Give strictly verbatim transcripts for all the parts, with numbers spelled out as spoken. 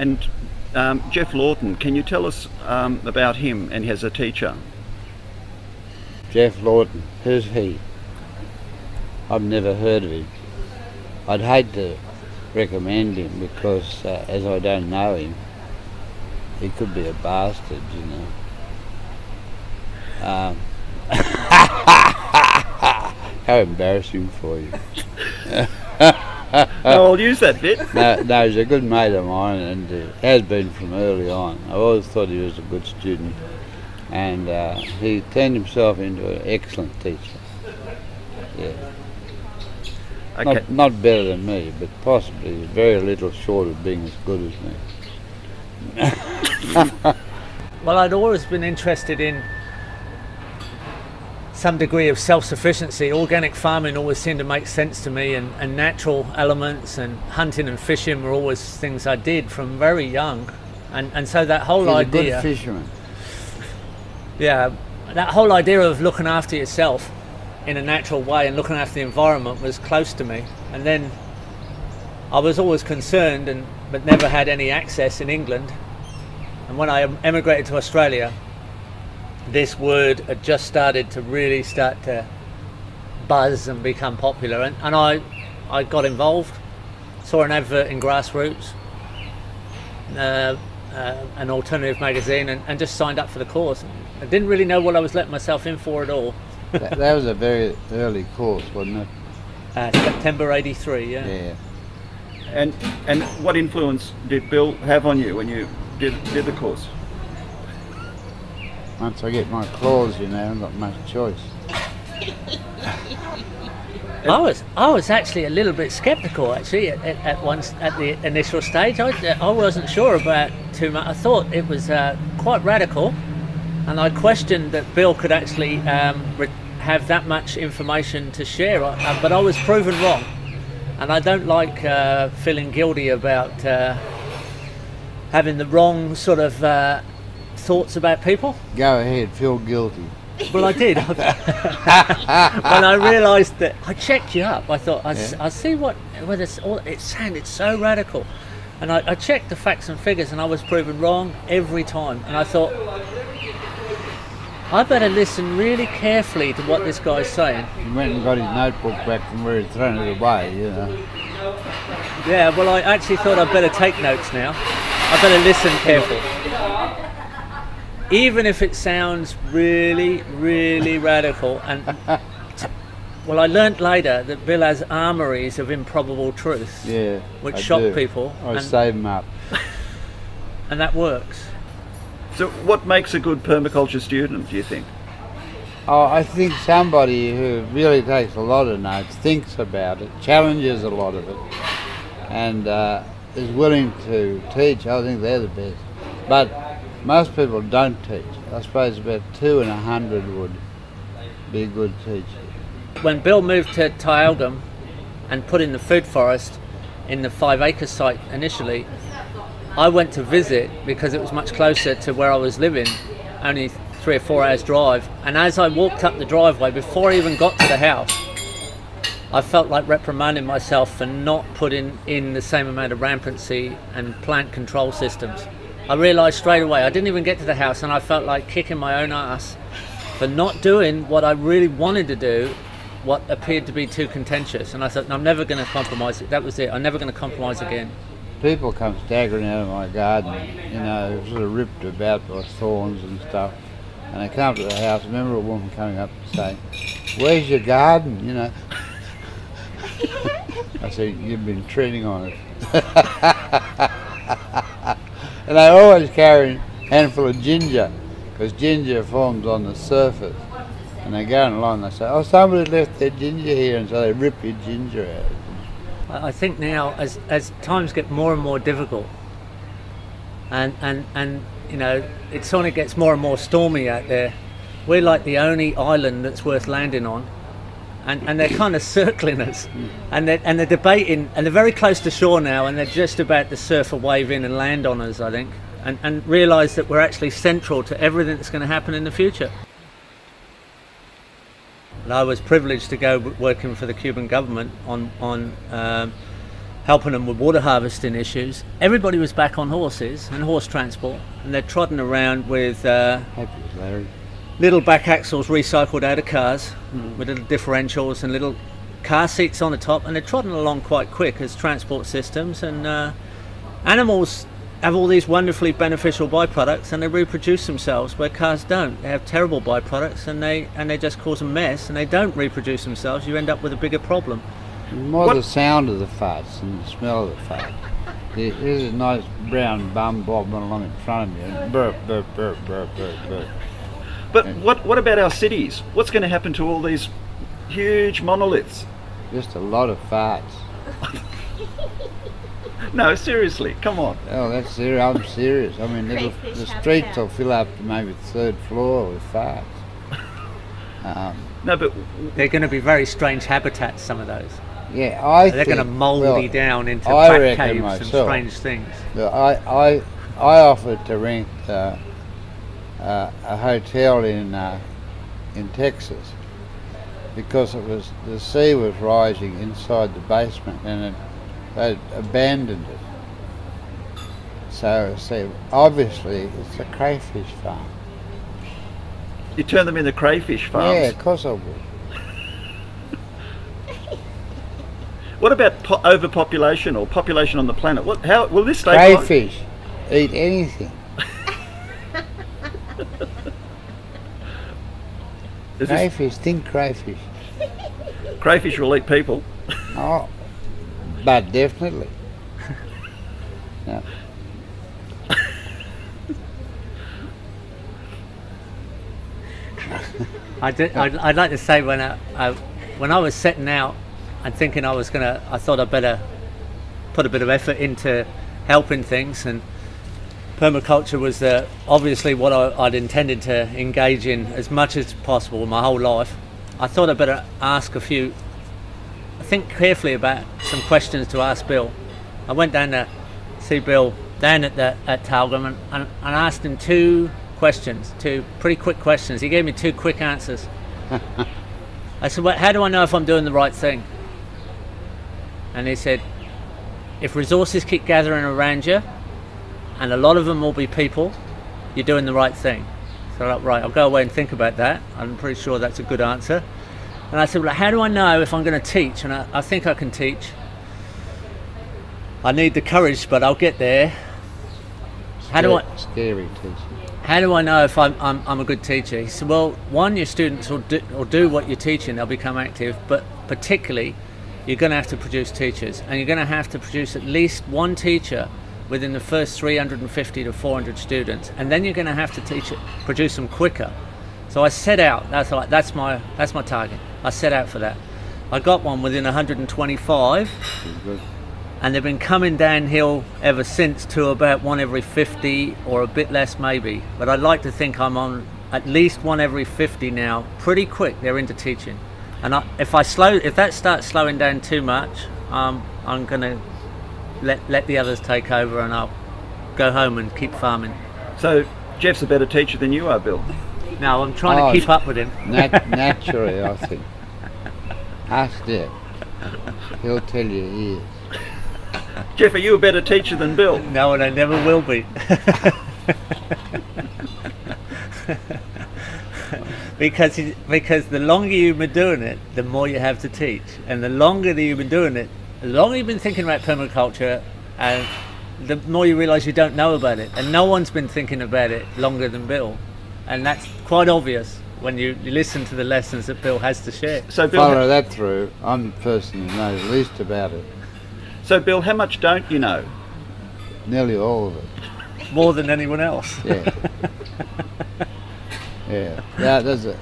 And um, Geoff Lawton, can you tell us um, about him and as a teacher? Geoff Lawton, who's he? I've never heard of him. I'd hate to recommend him because uh, as I don't know him, he could be a bastard, you know. Um, how embarrassing for you. No, I'll use that bit. no, no, he's a good mate of mine and uh, has been from early on. I always thought he was a good student, and uh, he turned himself into an excellent teacher. Yeah. Okay. Not, not better than me, but possibly very little short of being as good as me. Well, I'd always been interested in some degree of self-sufficiency. Organic farming always seemed to make sense to me, and, and natural elements and hunting and fishing were always things I did from very young, and and so that whole He's idea a good fisherman. Yeah, that whole idea of looking after yourself in a natural way and looking after the environment was close to me. And then I was always concerned and but never had any access in England, and when I emigrated to Australia, this word had just started to really start to buzz and become popular, and, and I, I got involved, saw an advert in Grassroots, uh, uh, an alternative magazine, and, and just signed up for the course. I didn't really know what I was letting myself in for at all. that, that was a very early course, wasn't it? Uh, September eighty-three, yeah. Yeah. And and what influence did Bill have on you when you did did the course? Once I get my claws, you know, I haven't got much choice. I was I was actually a little bit sceptical actually at, at, at once at the initial stage. I I wasn't sure about too much. I thought it was uh, quite radical, and I questioned that Bill could actually um, have that much information to share. Uh, but I was proven wrong. And I don't like uh, feeling guilty about uh, having the wrong sort of uh, thoughts about people. Go ahead, feel guilty. Well, I did. When I realised that, I checked you up. I thought, I'll yeah. see what, whether it's all, it sounded so radical. And I, I checked the facts and figures, and I was proven wrong every time. And I thought, I better listen really carefully to what this guy's saying. He went and got his notebook back from where he'd thrown it away, you know. Yeah, well, I actually thought I'd better take notes now. I better listen carefully. Even if it sounds really, really radical. And well, I learnt later that Bill has armories of improbable truth. Yeah, which I shock do. people. I save them up. And that works. So what makes a good permaculture student, do you think? Oh, I think somebody who really takes a lot of notes, thinks about it, challenges a lot of it, and uh, is willing to teach. I think they're the best. But most people don't teach. I suppose about two in a hundred would be good teachers. When Bill moved to Tyalgum and put in the food forest in the five acre site initially, I went to visit because it was much closer to where I was living, only three or four hours drive, and as I walked up the driveway, before I even got to the house, I felt like reprimanding myself for not putting in the same amount of rampancy and plant control systems. I realised straight away, I didn't even get to the house, and I felt like kicking my own ass for not doing what I really wanted to do, what appeared to be too contentious, and I thought, no, I'm never going to compromise it. That was it, I'm never going to compromise again. People come staggering out of my garden, you know, sort of ripped about by thorns and stuff. And they come up to the house. I remember a woman coming up and saying, "Where's your garden?" You know. I said, "You've been treading on it." And they always carry a handful of ginger, because ginger forms on the surface. And they're going along. They say, "Oh, somebody left their ginger here," and so they rip your ginger out. I think now, as, as times get more and more difficult, and, and, and you know, it sort of gets more and more stormy out there, we're like the only island that's worth landing on, and, and they're kind of circling us, and they're, and they're debating, and they're very close to shore now, and they're just about to surf a wave in and land on us, I think, and, and realise that we're actually central to everything that's going to happen in the future. I was privileged to go working for the Cuban government on, on um, helping them with water harvesting issues. Everybody was back on horses and horse transport, and they're trotting around with uh, little back axles recycled out of cars, mm. with little differentials and little car seats on the top, and they're trotting along quite quick as transport systems. And uh, animals have all these wonderfully beneficial byproducts, and they reproduce themselves where cars don't. They have terrible byproducts, and they and they just cause a mess, and they don't reproduce themselves. You end up with a bigger problem. More what? The sound of the farts and the smell of the fart. This is a nice brown bum bobbing along in front of you. Burp, burp, burp, burp, burp, burp. But and what what about our cities? What's going to happen to all these huge monoliths? Just a lot of farts. No, seriously, come on. Oh, that's serious. I'm serious. I mean, the streets will fill up to maybe the third floor with farts. Um, no, but they're going to be very strange habitats, some of those. Yeah, I they're think... They're going to mouldy well, down into bat caves myself, and strange things. Look, I, I, I offered to rent uh, uh, a hotel in, uh, in Texas, because it was the sea was rising inside the basement, and it, they abandoned it. So, so obviously it's a crayfish farm. You turn them into crayfish farms? Yeah, of course I would. What about po overpopulation or population on the planet? What? How will this stay? Crayfish eat anything. Crayfish, think crayfish. Crayfish will eat people. Oh, but definitely. No. I did, I'd, I'd like to say when I, I when I was setting out and thinking I was gonna, I thought I'd better put a bit of effort into helping things, and permaculture was the, obviously what I, I'd intended to engage in as much as possible my whole life. I thought I'd better ask a few, think carefully about some questions to ask Bill. I went down to see Bill down at the at Tyalgum and, and, and asked him two questions, two pretty quick questions. He gave me two quick answers. I said, well, how do I know if I'm doing the right thing? And he said, if resources keep gathering around you, and a lot of them will be people, you're doing the right thing. So I'm like, right, I'll go away and think about that. I'm pretty sure that's a good answer. And I said, well, how do I know if I'm going to teach? And I, I think I can teach. I need the courage, but I'll get there. How do I? Scary teaching. How do I know if I'm, I'm, I'm a good teacher? He said, well, one, your students will do, will do what you're teaching, they'll become active, but particularly, you're going to have to produce teachers, and you're going to have to produce at least one teacher within the first three hundred fifty to four hundred students, and then you're going to have to teach it, produce them quicker. So I set out, that's, like, that's, my, that's my target. I set out for that. I got one within one hundred twenty-five, and they've been coming downhill ever since to about one every fifty or a bit less maybe, but I'd like to think I'm on at least one every fifty now. Pretty quick they're into teaching, and I, if I slow if that starts slowing down too much, um, I'm gonna let, let the others take over, and I'll go home and keep farming. So Geoff's a better teacher than you are, Bill? No, I'm trying oh, to keep up with him. nat naturally I think. Ask Geoff, he'll tell you he is. Geoff, are you a better teacher than Bill? No, and I never will be. because he, because the longer you've been doing it, the more you have to teach. And the longer that you've been doing it, the longer you've been thinking about permaculture, and the more you realise you don't know about it. And no one's been thinking about it longer than Bill. And that's quite obvious when you, you listen to the lessons that Bill has to share. So Bill, follow that through. I'm the person who knows least about it. So, Bill, how much don't you know? Nearly all of it. More than anyone else. Yeah. Yeah. Now, there's a,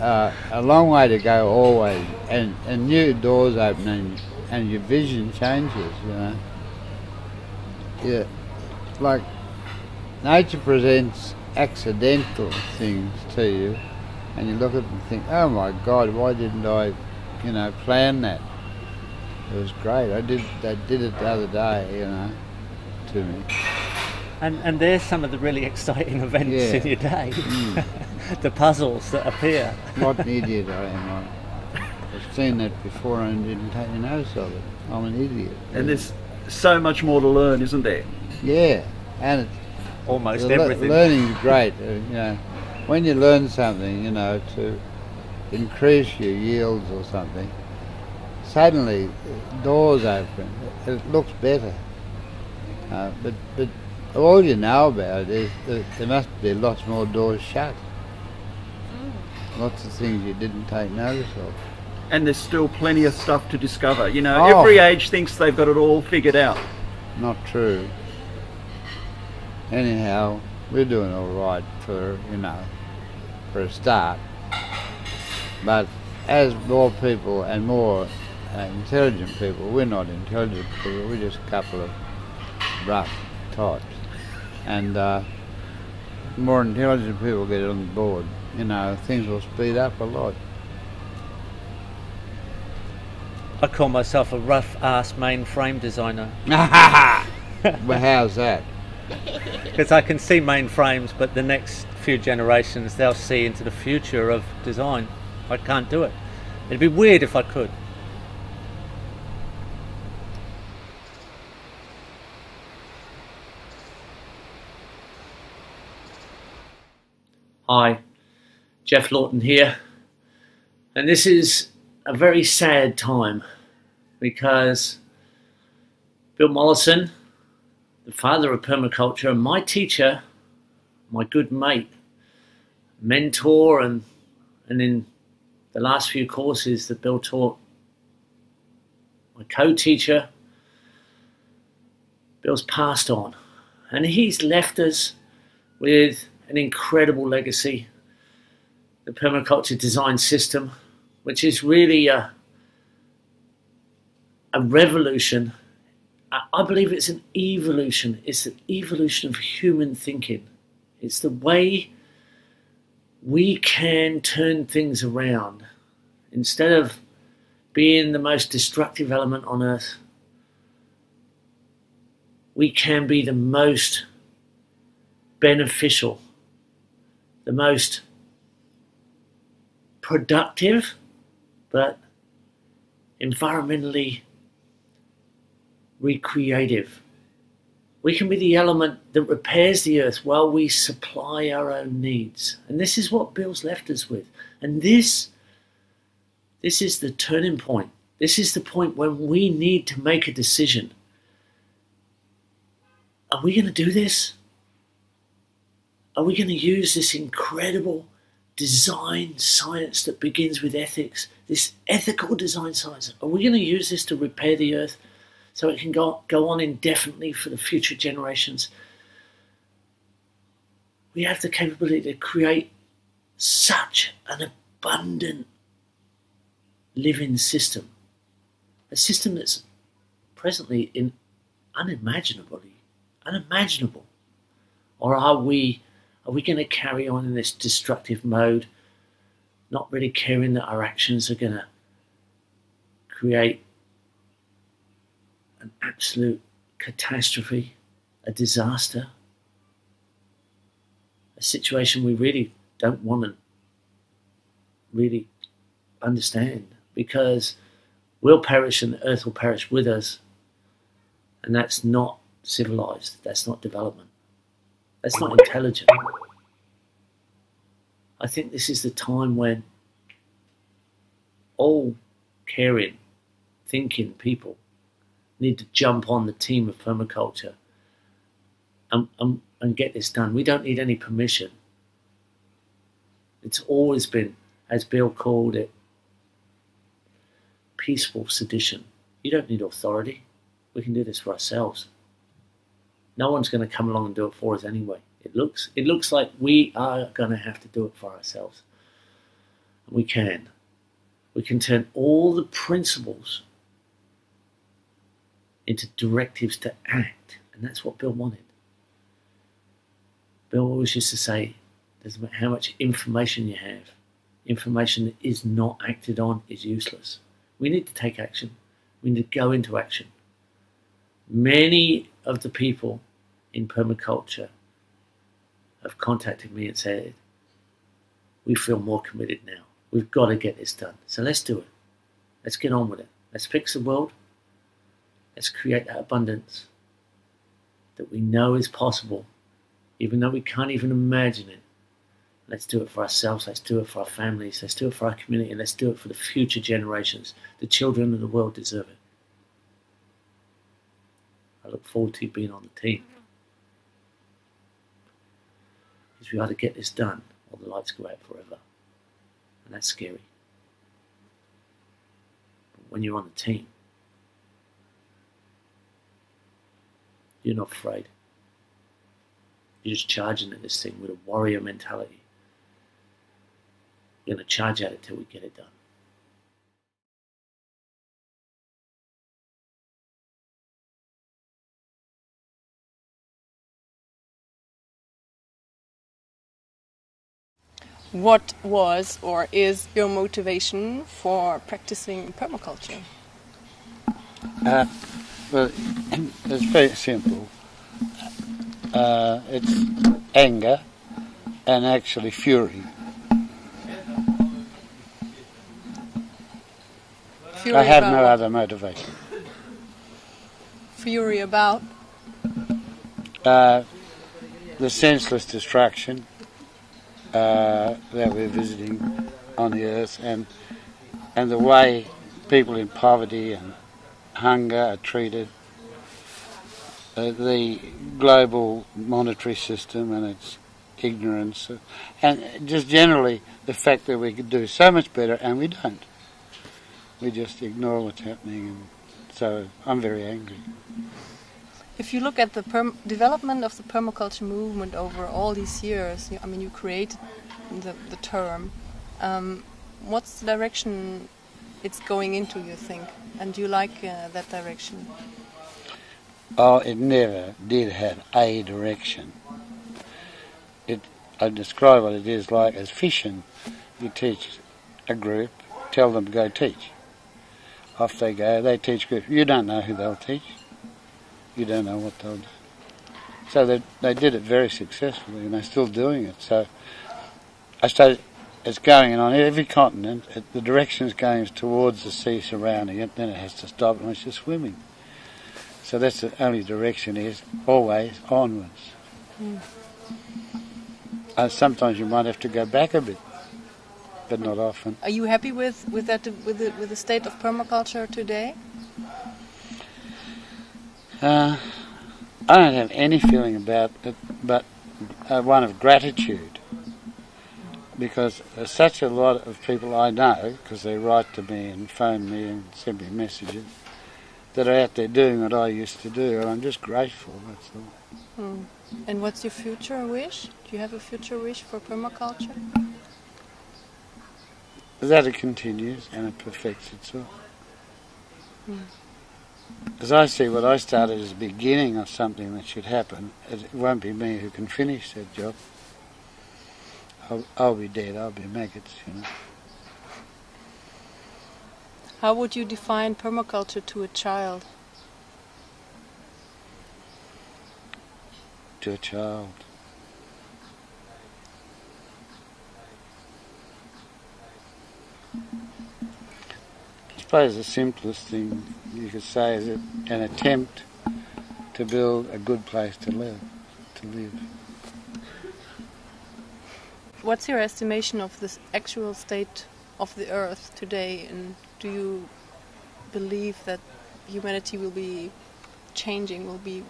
uh, a long way to go always, and, and new doors open, and, and your vision changes, you know. Yeah. Like, nature presents accidental things to you, and you look at them and think, oh my God, why didn't I, you know, plan that? It was great. I did. They did it the other day, you know, to me. And and there's some of the really exciting events yeah. in your day. Mm. The puzzles that appear. What an idiot I am! I've seen that before and didn't take notice of it. I'm an idiot. And there's so much more to learn, isn't there? Yeah, and it's almost everything. Learning is great. You know, when you learn something, you know, to increase your yields or something, suddenly doors open. It looks better. Uh, but but all you know about it is that there must be lots more doors shut. Mm. Lots of things you didn't take notice of. And there's still plenty of stuff to discover. You know, oh. every age thinks they've got it all figured out. Not true. Anyhow, we're doing all right for, you know, for a start. But as more people and more uh, intelligent people, we're not intelligent people, we're just a couple of rough types. And uh, more intelligent people get on board, you know, things will speed up a lot. I call myself a rough-ass mainframe designer. Well, how's that? Because I can see mainframes, but the next few generations, they'll see into the future of design. I can't do it. It'd be weird if I could. Hi, Geoff Lawton here. And this is a very sad time because Bill Mollison, the father of permaculture, and my teacher, my good mate, mentor, and and in the last few courses that Bill taught, my co-teacher, Bill's passed on, and he's left us with an incredible legacy, the permaculture design system, which is really a, a revolution. I believe it's an evolution. It's an evolution of human thinking. It's the way we can turn things around. Instead of being the most destructive element on earth, we can be the most beneficial, the most productive, but environmentally recreative. We can be the element that repairs the earth while we supply our own needs. And this is what Bill's left us with. And this, this is the turning point. This is the point when we need to make a decision. Are we going to do this? Are we going to use this incredible design science that begins with ethics, this ethical design science? Are we going to use this to repair the earth so it can go, go on indefinitely for the future generations? We have the capability to create such an abundant living system, a system that's presently in unimaginably unimaginable. Or are we Are we going to carry on in this destructive mode, not really caring that our actions are going to create an absolute catastrophe, a disaster, a situation we really don't want to really understand, because we'll perish and the earth will perish with us, and that's not civilized, that's not development. That's not intelligent. I think this is the time when all caring, thinking people need to jump on the team of permaculture and, and, and get this done. We don't need any permission. It's always been, as Bill called it, peaceful sedition. You don't need authority. We can do this for ourselves. No one's going to come along and do it for us anyway. It looks, it looks like we are going to have to do it for ourselves. We can. We can turn all the principles into directives to act. And that's what Bill wanted. Bill always used to say, doesn't matter how much information you have, information that is not acted on is useless. We need to take action. We need to go into action. Many of the people in permaculture have contacted me and said, we feel more committed now. We've got to get this done. So let's do it. Let's get on with it. Let's fix the world. Let's create that abundance that we know is possible, even though we can't even imagine it. Let's do it for ourselves, let's do it for our families, let's do it for our community, and let's do it for the future generations. The children of the world deserve it. I look forward to you being on the team. Because we either get this done or the lights go out forever. And that's scary. But when you're on the team, you're not afraid. You're just charging at this thing with a warrior mentality. You're going to charge at it till we get it done. What was or is your motivation for practicing permaculture? Uh, well, it's very simple. Uh, it's anger and actually fury. Fury I have about no other motivation. Fury about? Uh, the senseless destruction. Uh, that we're visiting on the earth, and and the way people in poverty and hunger are treated, uh, the global monetary system and its ignorance, and just generally the fact that we could do so much better and we don't. We just ignore what's happening, and so I'm very angry. If you look at the perm development of the permaculture movement over all these years, you, I mean, you created the, the term. Um, what's the direction it's going into, you think? And do you like uh, that direction? Oh, it never did have a direction. It, I describe what it is like as fishing. You teach a group, tell them to go teach. Off they go, they teach groups. You don't know who they'll teach. You don't know what they'll do. So they, they did it very successfully, and they're still doing it. So I suppose it's going on every continent. It, the direction is going towards the sea surrounding it, then it has to stop unless you're swimming. So that's the only direction, is always onwards. Mm. Uh, sometimes you might have to go back a bit, but not often. Are you happy with, with, that, with, the, with the state of permaculture today? Uh, I don't have any feeling about it, but uh, one of gratitude, because there's such a lot of people I know, because they write to me and phone me and send me messages, that are out there doing what I used to do, and I'm just grateful, that's all. Mm. And what's your future wish? Do you have a future wish for permaculture? That it continues and it perfects itself. Mm. As I see, what I started as a beginning of something that should happen, it won't be me who can finish that job. I'll, I'll be dead, I'll be maggots, you know. How would you define permaculture to a child? To a child. I suppose the simplest thing you could say is an attempt to build a good place to live. To live. What's your estimation of the actual state of the Earth today, and do you believe that humanity will be changing, will be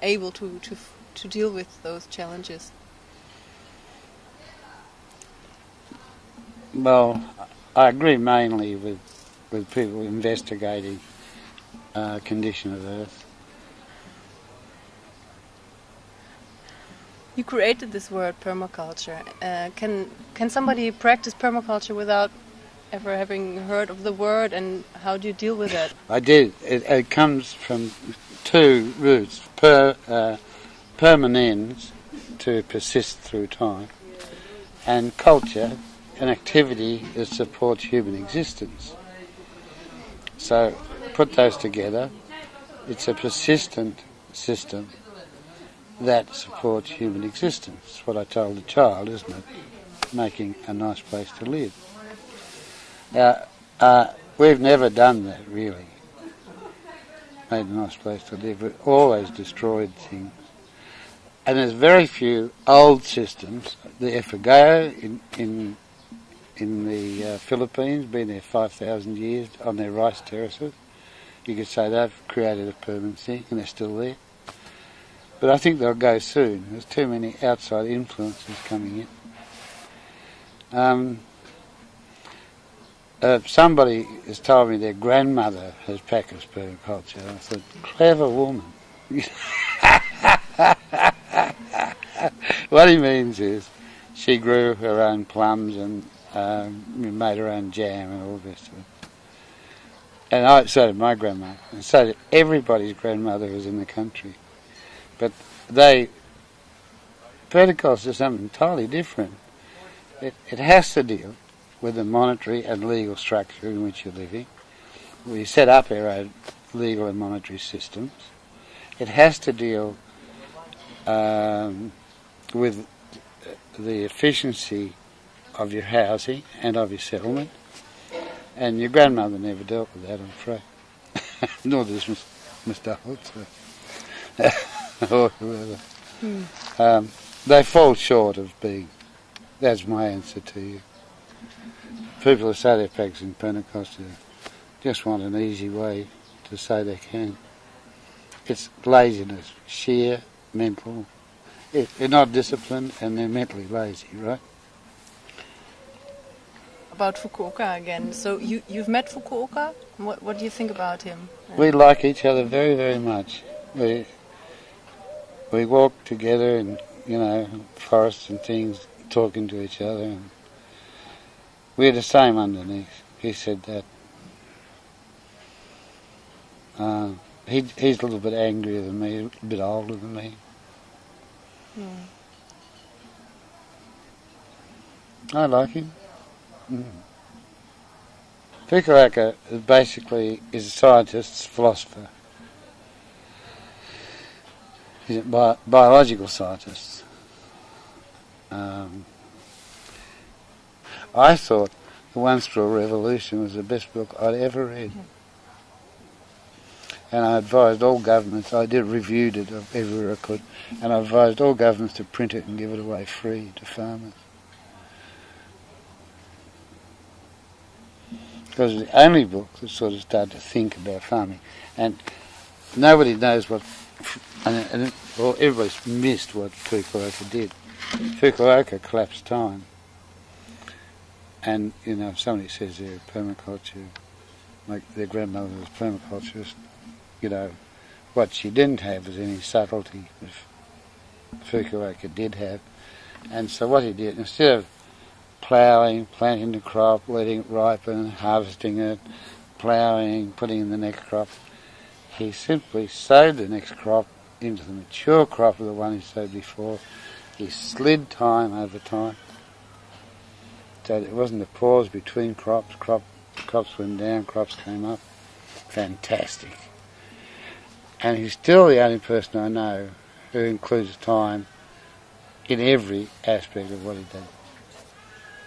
able to to to deal with those challenges? Well, I agree mainly with. with people investigating uh, condition of Earth. You created this word permaculture. Uh, can can somebody practice permaculture without ever having heard of the word, and how do you deal with it? I did. It, it comes from two roots, per, uh, permanens, to persist through time, and culture, an activity that supports human existence. So put those together, it's a persistent system that supports human existence. That's what I told the child, isn't it? Making a nice place to live. Now, uh, we've never done that, really. made a nice place to live, but always destroyed things. And there's very few old systems. The Effagaya in in in the uh, Philippines, been there five thousand years on their rice terraces. You could say they've created a permanent thing, and they're still there. But I think they'll go soon. There's too many outside influences coming in. Um, uh, somebody has told me their grandmother has packed us permaculture. I thought, clever woman. What he means is she grew her own plums and um, made her own jam and all this sort of stuff. And I, so did my grandma, and so did everybody's grandmother who was in the country. But they, protocols are something entirely different. It, it has to deal with the monetary and legal structure in which you're living. We set up our own legal and monetary systems. It has to deal um, with the efficiency of your housing and of your settlement. And your grandmother never dealt with that, I'm afraid. Nor does Mister Holtz or whoever. Mm. Um, they fall short of being. That's my answer to you. People who say they're practicing Pentecost just want an easy way to say they can. It's laziness, sheer mental. It, they're not disciplined and they're mentally lazy, right? About Fukuoka again. So you, you've met Fukuoka? What, what do you think about him? We like each other very, very much. We we walk together in, you know, forests and things, talking to each other. And we're the same underneath. He said that. Uh, he he's a little bit angrier than me, a bit older than me. Mm. I like him. Mm. Fukuoka basically is a scientist's philosopher. He's a bi biological scientist. Um, I thought The One Straw Revolution was the best book I'd ever read. And I advised all governments, I did reviewed it everywhere I could, and I advised all governments to print it and give it away free to farmers. Because it's the only book that sort of started to think about farming, and nobody knows what, and, and well, everybody's missed what Fukuoka did. Fukuoka collapsed time, and you know, if somebody says they're permaculture, like their grandmother was permaculturist, you know, what she didn't have was any subtlety that Fukuoka did have, and so what he did, instead of ploughing, planting the crop, letting it ripen, harvesting it, ploughing, putting in the next crop. He simply sowed the next crop into the mature crop of the one he sowed before. He slid time over time. So it wasn't a pause between crops. Crop, crops went down, crops came up. Fantastic. And he's still the only person I know who includes time in every aspect of what he did.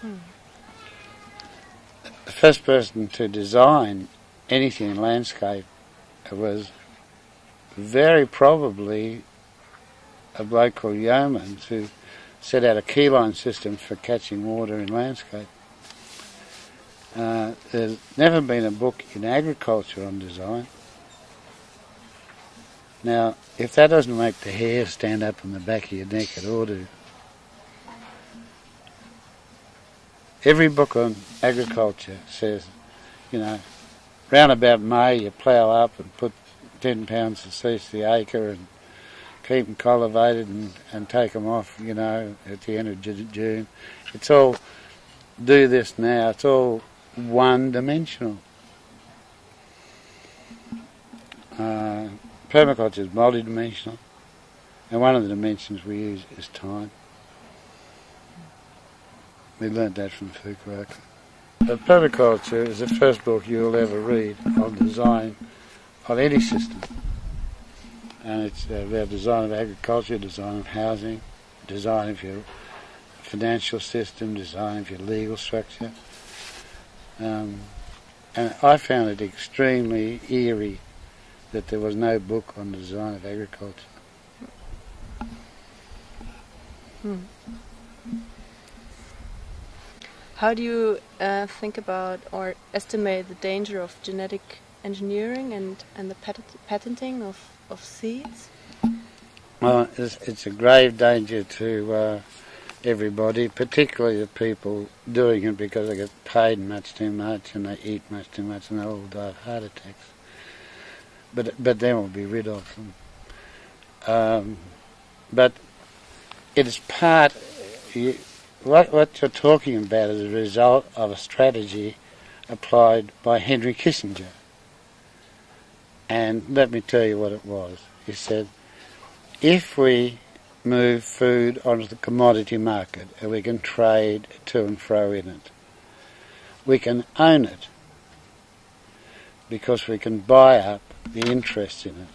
Hmm. The first person to design anything in landscape was very probably a bloke called Yeoman, who set out a keyline system for catching water in landscape. Uh, there's never been a book in agriculture on design. Now, if that doesn't make the hair stand up on the back of your neck, it ought to. Every book on agriculture says, you know, round about May you plough up and put ten pounds of seed to the acre and keep them cultivated and, and take them off, you know, at the end of June. It's all do this now. It's all one-dimensional. Uh, permaculture is multi-dimensional, and one of the dimensions we use is time. We learnt that from Fukuoka. The Permaculture is the first book you'll ever read on design, on any system. And it's about design of agriculture, design of housing, design of your financial system, design of your legal structure. Um, and I found it extremely eerie that there was no book on the design of agriculture. Hmm. How do you uh, think about or estimate the danger of genetic engineering and, and the pat patenting of, of seeds? Well, it's, it's a grave danger to uh, everybody, particularly the people doing it because they get paid much too much and they eat much too much and they all die of heart attacks. But, but then we'll be rid of them. Um, but it's part... You, What, what you're talking about is a result of a strategy applied by Henry Kissinger. And let me tell you what it was. He said, if we move food onto the commodity market and we can trade to and fro in it, we can own it because we can buy up the interest in it.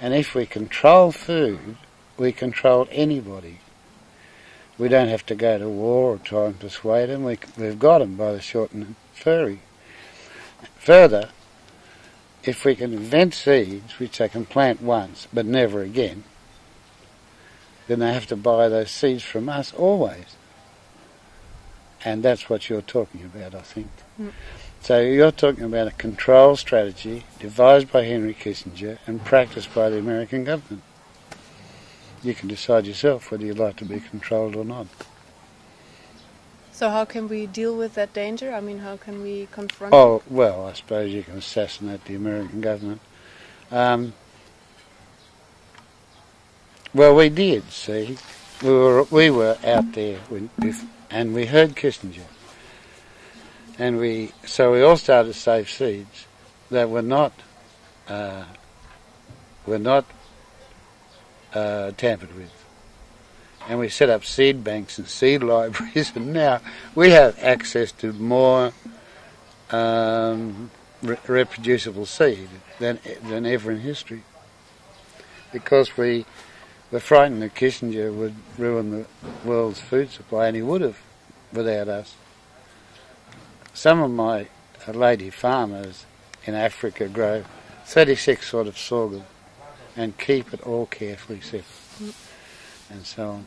And if we control food, we control anybody. We don't have to go to war or try and persuade them. We, we've got them by the short and furry. Further, if we can invent seeds, which they can plant once but never again, then they have to buy those seeds from us always. And that's what you're talking about, I think. Mm. So you're talking about a control strategy devised by Henry Kissinger and practiced by the American government. You can decide yourself whether you'd like to be controlled or not. So how can we deal with that danger? I mean, how can we confront it? Oh, well, I suppose you can assassinate the American government. Um, well, we did, see. We were, we were out there when, and we heard Kissinger. And we, so we all started to save seeds that were not, uh, were not, Uh, tampered with, and we set up seed banks and seed libraries, and now we have access to more um, re reproducible seed than than ever in history, because we were frightened that Kissinger would ruin the world's food supply, and he would have without us. Some of my lady farmers in Africa grow thirty-six sort of sorghum and keep it all carefully separate, and so on.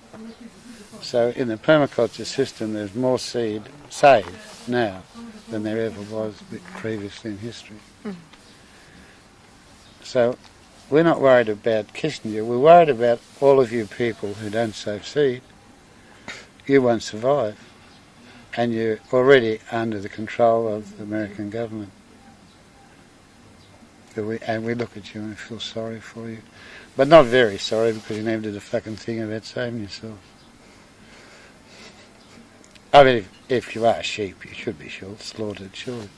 So in the permaculture system there's more seed saved now than there ever was previously in history. Mm. So we're not worried about Kissinger, we're worried about all of you people who don't save seed. You won't survive, and you're already under the control of the American government. We, and we look at you and feel sorry for you. But not very sorry, because you never did a fucking thing about saving yourself. I mean, if, if you are sheep, you should be sure, slaughtered, surely.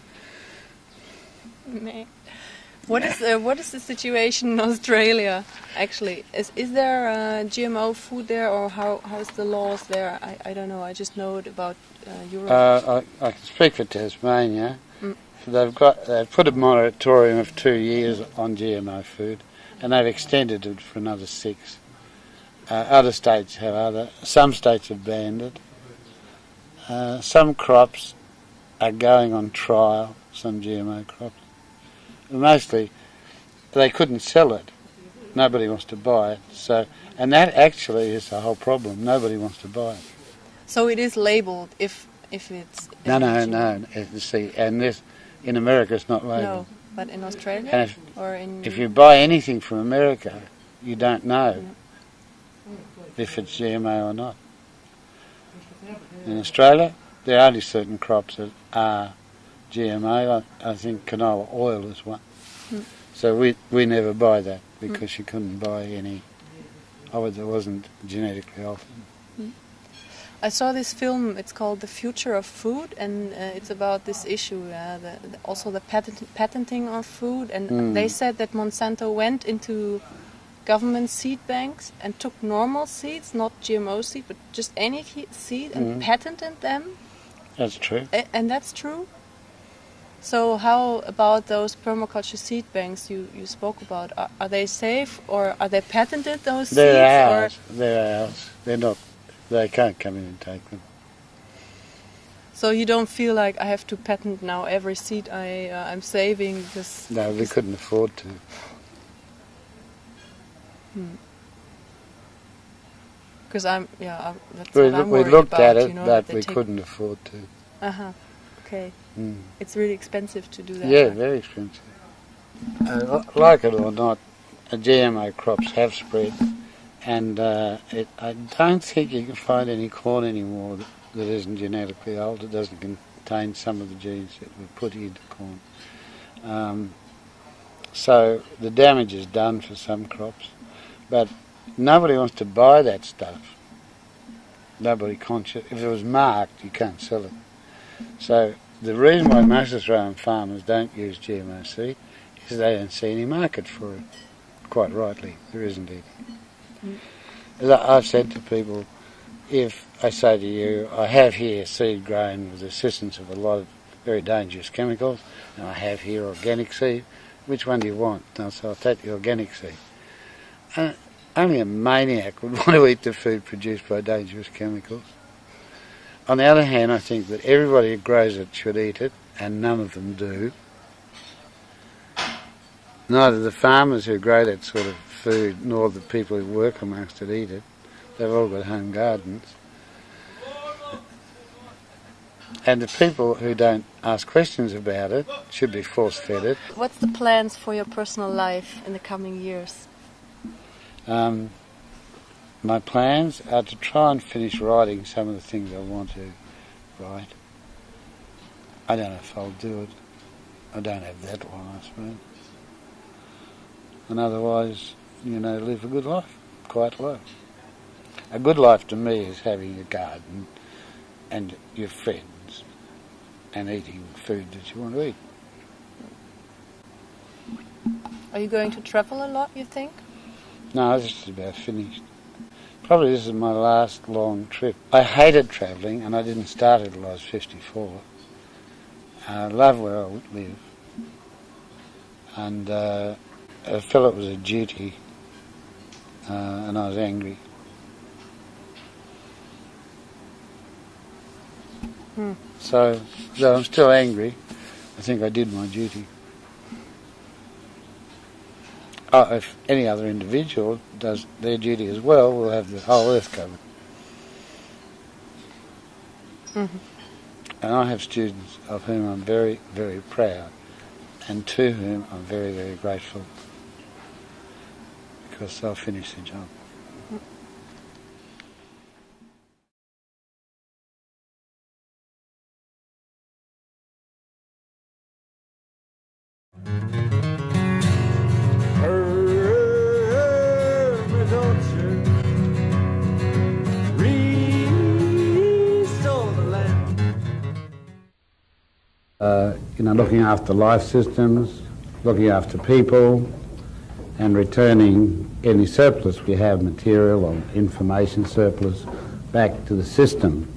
What is, uh, what is the situation in Australia, actually? Is, is there uh, G M O food there, or how, how's the laws there? I, I don't know, I just know it about uh, Europe. Uh, I, I can speak for Tasmania. Mm. They've got they've put a moratorium of two years on G M O food, and they've extended it for another six. Uh, other states have other. Some states have banned it. Uh, some crops are going on trial. Some G M O crops, mostly they couldn't sell it. Nobody wants to buy it. So, and that actually is the whole problem. Nobody wants to buy it. So it is labelled if if it's if no no no. See, and this. In America, it's not labelled. No, but in Australia and if, or in... If you buy anything from America, you don't know if it's G M O or not. In Australia, there are only certain crops that are G M O. I, I think canola oil is one. Hmm. So we we never buy that because hmm. you couldn't buy any of it that wasn't genetically altered. Hmm. I saw this film, it's called The Future of Food, and uh, it's about this issue, uh, the, the, also the patent, patenting of food, and mm. they said that Monsanto went into government seed banks and took normal seeds, not G M O seed, but just any seed, mm. and patented them. That's true. A and that's true? So how about those permaculture seed banks you, you spoke about? Are, are they safe, or are they patented, those seeds? They're ours. They're ours. They're not. They can't come in and take them. So you don't feel like I have to patent now every seed I, uh, I'm saving? This, no, we couldn't afford to. Because hmm. I'm, yeah, I, that's we, what I'm worried about. We looked about, at it, you know, but we couldn't afford to. Uh huh. Okay. Mm. It's really expensive to do that. Yeah, right? Very expensive. Uh, like it or not, G M O crops have spread, and uh, it, I don't think you can find any corn anymore that, that isn't genetically altered, doesn't contain some of the genes that were put into corn. Um, so the damage is done for some crops, but nobody wants to buy that stuff. Nobody conscious. If it was marked, you can't sell it. So the reason why most Australian farmers don't use G M O seed is they don't see any market for it. Quite rightly, there isn't any. As I've said to people, if I say to you, I have here seed grown with the assistance of a lot of very dangerous chemicals, and I have here organic seed, which one do you want? And I'll say, I'll take the organic seed. Uh, only a maniac would want to eat the food produced by dangerous chemicals. On the other hand, I think that everybody who grows it should eat it, and none of them do. Neither the farmers who grow that sort of food nor the people who work amongst it eat it. They've all got home gardens. And the people who don't ask questions about it should be force-fed it. What's the plans for your personal life in the coming years? Um, my plans are to try and finish writing some of the things I want to write. I don't know if I'll do it. I don't have that one, I suppose. And otherwise, you know, live a good life, quiet life. A good life to me is having a garden and your friends and eating food that you want to eat. Are you going to travel a lot, you think? No, this is about finished. Probably this is my last long trip. I hated travelling and I didn't start it till I was fifty-four. I love where I live. And... Uh, I felt it was a duty, uh, and I was angry. Hmm. So, though I'm still angry, I think I did my duty. Oh, if any other individual does their duty as well, we'll have the whole earth covered. Mm-hmm. And I have students of whom I'm very, very proud, and to whom I'm very, very grateful. Because they'll finish the job. Uh, you know, looking after life systems, looking after people, and returning any surplus we have, material or information surplus, back to the system.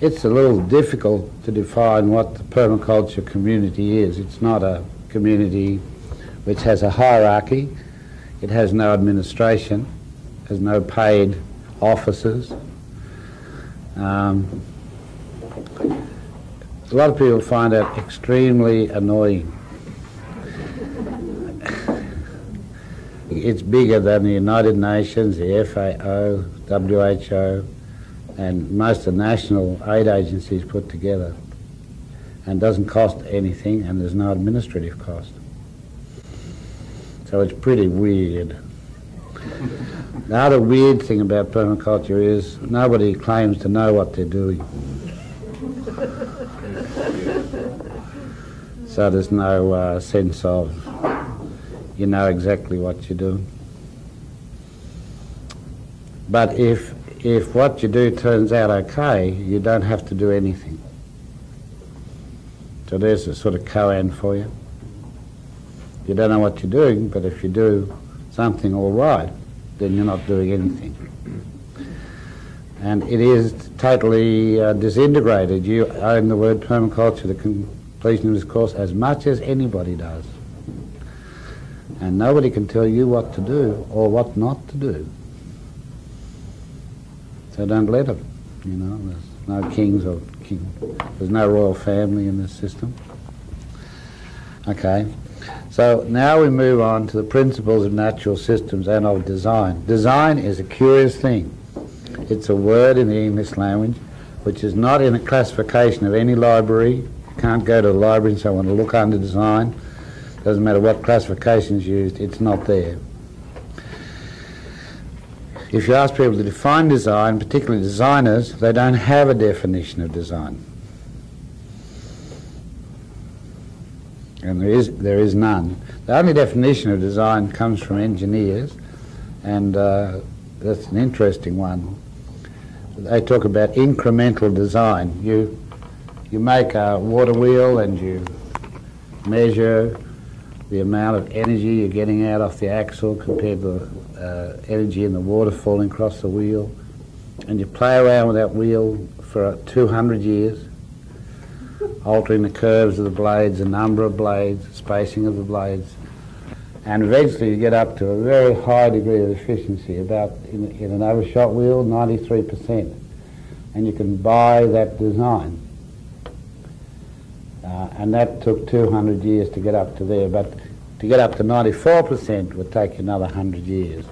It's a little difficult to define what the permaculture community is. It's not a community which has a hierarchy. It has no administration, has no paid officers. Um, a lot of people find that extremely annoying. It's bigger than the United Nations, the F A O, W H O, and most of the national aid agencies put together. And doesn't cost anything, and there's no administrative cost. So it's pretty weird. The other weird thing about permaculture is nobody claims to know what they're doing. So there's no uh, sense of you know exactly what you do. But if, if what you do turns out okay, you don't have to do anything. So there's a sort of koan for you. You don't know what you're doing, but if you do something all right, then you're not doing anything. And it is totally uh, disintegrated. You own the word permaculture to the completion of this course as much as anybody does. And nobody can tell you what to do or what not to do. So don't let them, you know. There's no kings or king. There's no royal family in this system. Okay. So now we move on to the principles of natural systems and of design. Design is a curious thing. It's a word in the English language which is not in a classification of any library. You can't go to the library and say, I want to look under design. Doesn't matter what classification is used, it's not there. If you ask people to define design, particularly designers, they don't have a definition of design. And there is, there is none. The only definition of design comes from engineers, and uh, that's an interesting one. They talk about incremental design. You, you make a water wheel and you measure the amount of energy you're getting out off the axle compared to the uh, energy in the water falling across the wheel, and you play around with that wheel for uh, two hundred years, altering the curves of the blades, the number of blades, spacing of the blades, and eventually you get up to a very high degree of efficiency, about, in, in an overshot wheel, ninety-three percent, and you can buy that design. Uh, and that took two hundred years to get up to there, but to get up to ninety-four percent would take another one hundred years.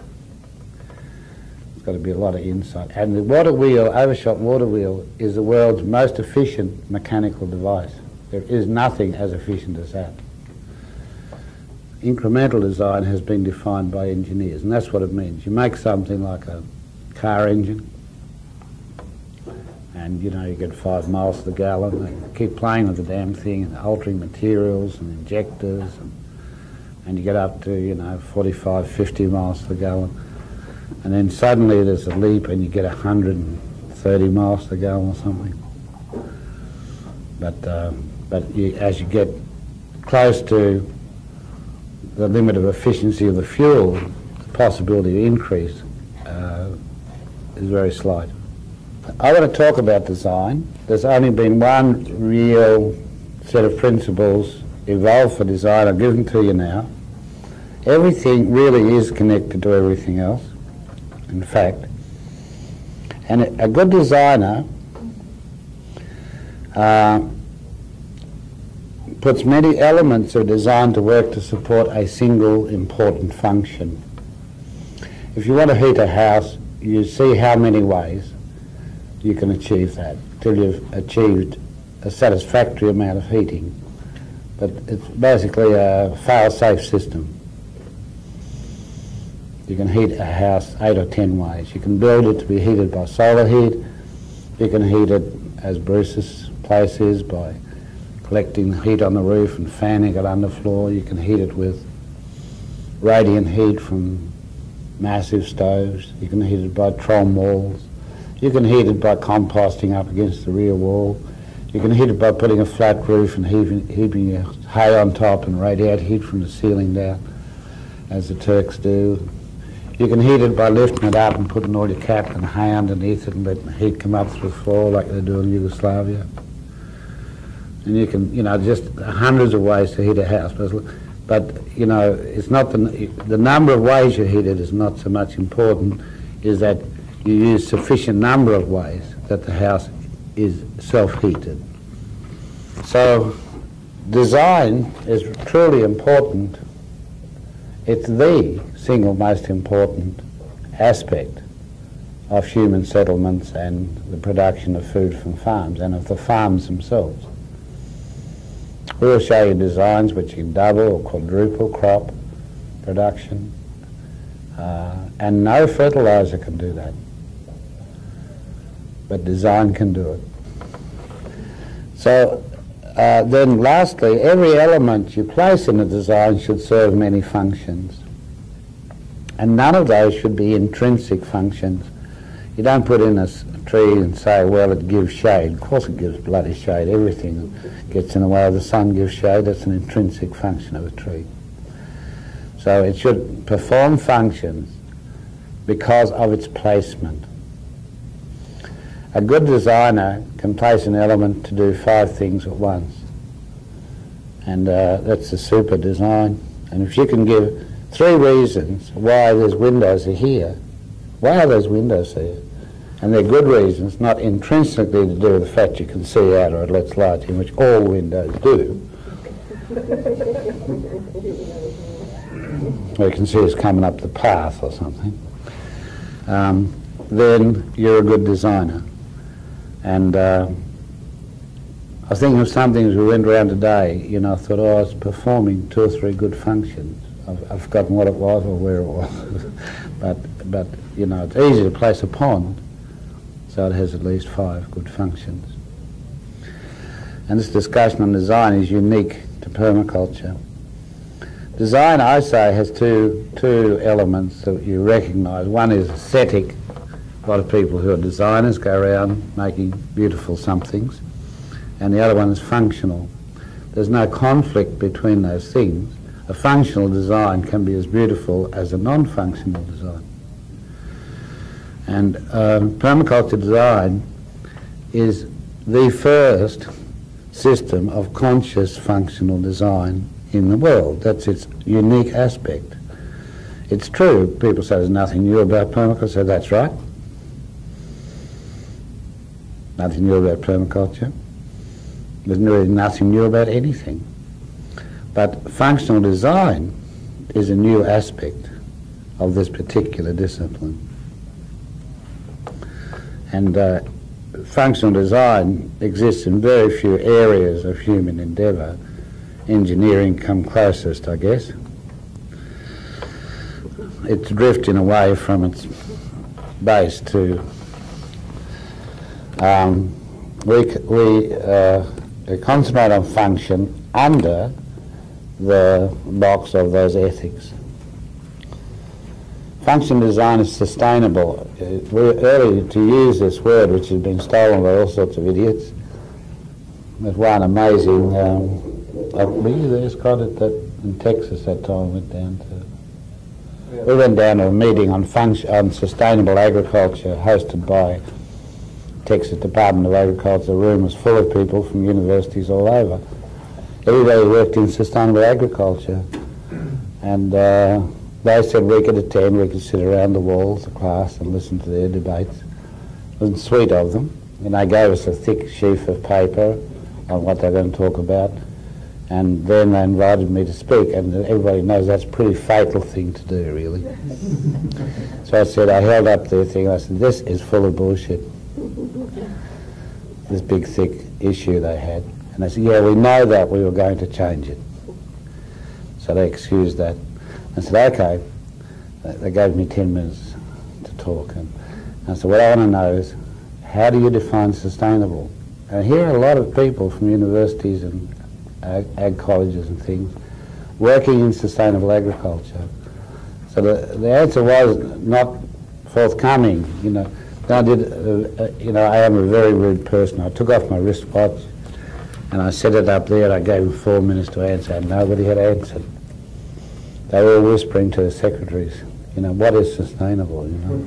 It's got to be a lot of insight. And the water wheel, overshot water wheel, is the world's most efficient mechanical device. There is nothing as efficient as that. Incremental design has been defined by engineers, and that's what it means. You make something like a car engine, and you know, you get five miles to the gallon, and keep playing with the damn thing and altering materials and injectors, and, and you get up to, you know, forty-five, fifty miles to the gallon, and then suddenly there's a leap and you get one hundred thirty miles to the gallon or something. But, um, but you, as you get close to the limit of efficiency of the fuel, the possibility of increase uh, is very slight. I want to talk about design. There's only been one real set of principles evolved for design. I've given to you now. Everything really is connected to everything else, in fact. And a good designer uh, puts many elements of design to work to support a single important function. If you want to heat a house, you see how many ways you can achieve that till you've achieved a satisfactory amount of heating. But it's basically a fail-safe system. You can heat a house eight or ten ways. You can build it to be heated by solar heat. You can heat it, as Bruce's place is, by collecting heat on the roof and fanning it underfloor. You can heat it with radiant heat from massive stoves. You can heat it by trom walls. You can heat it by composting up against the rear wall. You can heat it by putting a flat roof and heaving, heaping your hay on top and radiate heat from the ceiling down, as the Turks do. You can heat it by lifting it up and putting all your cattle and hay underneath it and letting the heat come up through the floor like they do in Yugoslavia. And you can, you know, just hundreds of ways to heat a house. But, you know, it's not the, the number of ways you heat it is not so much important, is that you use sufficient number of ways that the house is self-heated. So design is truly important. It's the single most important aspect of human settlements and the production of food from farms and of the farms themselves. We'll show you designs which can double or quadruple crop production, uh, and no fertilizer can do that. But design can do it. So uh, then lastly, every element you place in a design should serve many functions. And none of those should be intrinsic functions. You don't put in a tree and say, well, it gives shade. Of course it gives bloody shade. Everything that gets in the way of the sun gives shade. That's an intrinsic function of a tree. So it should perform functions because of its placement. A good designer can place an element to do five things at once. And uh, that's a super design. And if you can give three reasons why those windows are here, why are those windows here? And they're good reasons, not intrinsically to do with the fact you can see out or it lets light in, which all windows do. you can see it's coming up the path or something, um, then you're a good designer. And uh, I was thinking of some things we went around today, you know, I thought, oh, I was performing two or three good functions. I've, I've forgotten what it was or where it was. but, but, you know, it's easy to place a pond, so it has at least five good functions. And this discussion on design is unique to permaculture. Design, I say, has two, two elements that you recognise. One is aesthetic. A lot of people who are designers go around making beautiful somethings. And the other one is functional. There's no conflict between those things. A functional design can be as beautiful as a non-functional design. And um, permaculture design is the first system of conscious functional design in the world. That's its unique aspect. It's true, people say there's nothing new about permaculture, so that's right. Nothing new about permaculture. There's really nothing new about anything. But functional design is a new aspect of this particular discipline. And uh, functional design exists in very few areas of human endeavour. Engineering comes closest, I guess. It's drifting away from its base to... Um, we we uh, concentrate on function under the box of those ethics. Function design is sustainable. We're early to use this word, which has been stolen by all sorts of idiots. There's one amazing... Um, I believe they just got it that in Texas that time. We went down to yeah. we went down to a meeting on function on sustainable agriculture hosted by Texas Department of Agriculture. The room was full of people from universities all over. Everybody worked in sustainable agriculture, and uh, they said we could attend. We could sit around the walls of class and listen to their debates. It wasn't sweet of them, and they gave us a thick sheaf of paper on what they're going to talk about. And then they invited me to speak, and everybody knows that's a pretty fatal thing to do, really. So I said, I held up their thing, I said, this is full of bullshit. This big, thick issue they had. And they said, yeah, we know that, we were going to change it. So they excused that. I said, okay. They gave me ten minutes to talk. And I said, what I want to know is, how do you define sustainable? And here are a lot of people from universities and ag colleges and things, working in sustainable agriculture. So the, the answer was not forthcoming, you know. Then I did, uh, uh, you know, I am a very rude person. I took off my wristwatch and I set it up there and I gave them four minutes to answer, and nobody had answered. They were whispering to the secretaries, you know, what is sustainable, you know.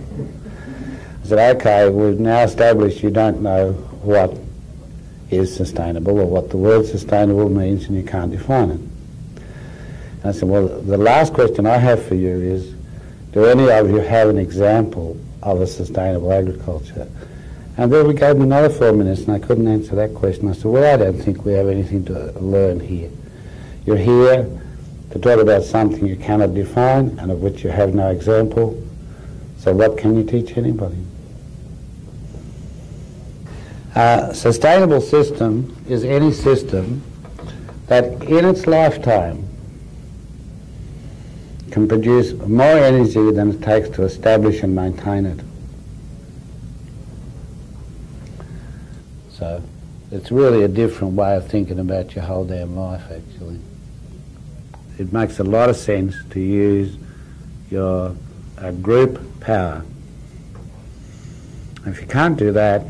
I said, okay, we've now established you don't know what is sustainable or what the word sustainable means, and you can't define it. And I said, well, the last question I have for you is, do any of you have an example of a sustainable agriculture? And then we gave them another four minutes and I couldn't answer that question. I said, well, I don't think we have anything to learn here. You're here to talk about something you cannot define and of which you have no example, so what can you teach anybody? Uh, sustainable system is any system that in its lifetime can produce more energy than it takes to establish and maintain it. So it's really a different way of thinking about your whole damn life, actually. It makes a lot of sense to use your uh, group power. If you can't do that,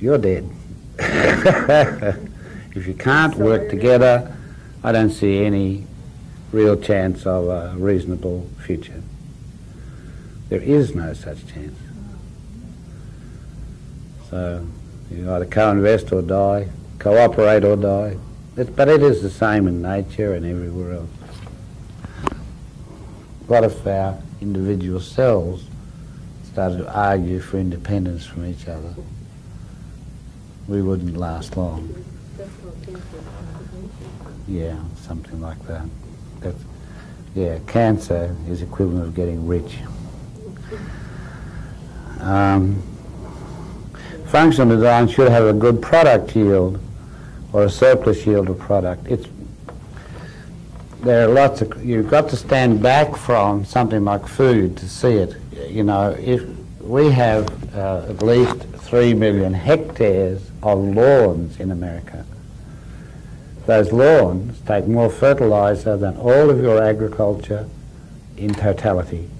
you're dead. If you can't work together, I don't see any real chance of a reasonable future. There is no such chance. So you either co-invest or die, cooperate or die. It's, but it is the same in nature and everywhere else. A lot of our individual selves started to argue for independence from each other. We wouldn't last long. Yeah, something like that. That's, yeah, cancer is equivalent of getting rich. Um, functional design should have a good product yield or a surplus yield of product. It's, there are lots of, you've got to stand back from something like food to see it. You know, if we have uh, at least three million hectares of lawns in America. Those lawns take more fertilizer than all of your agriculture in totality.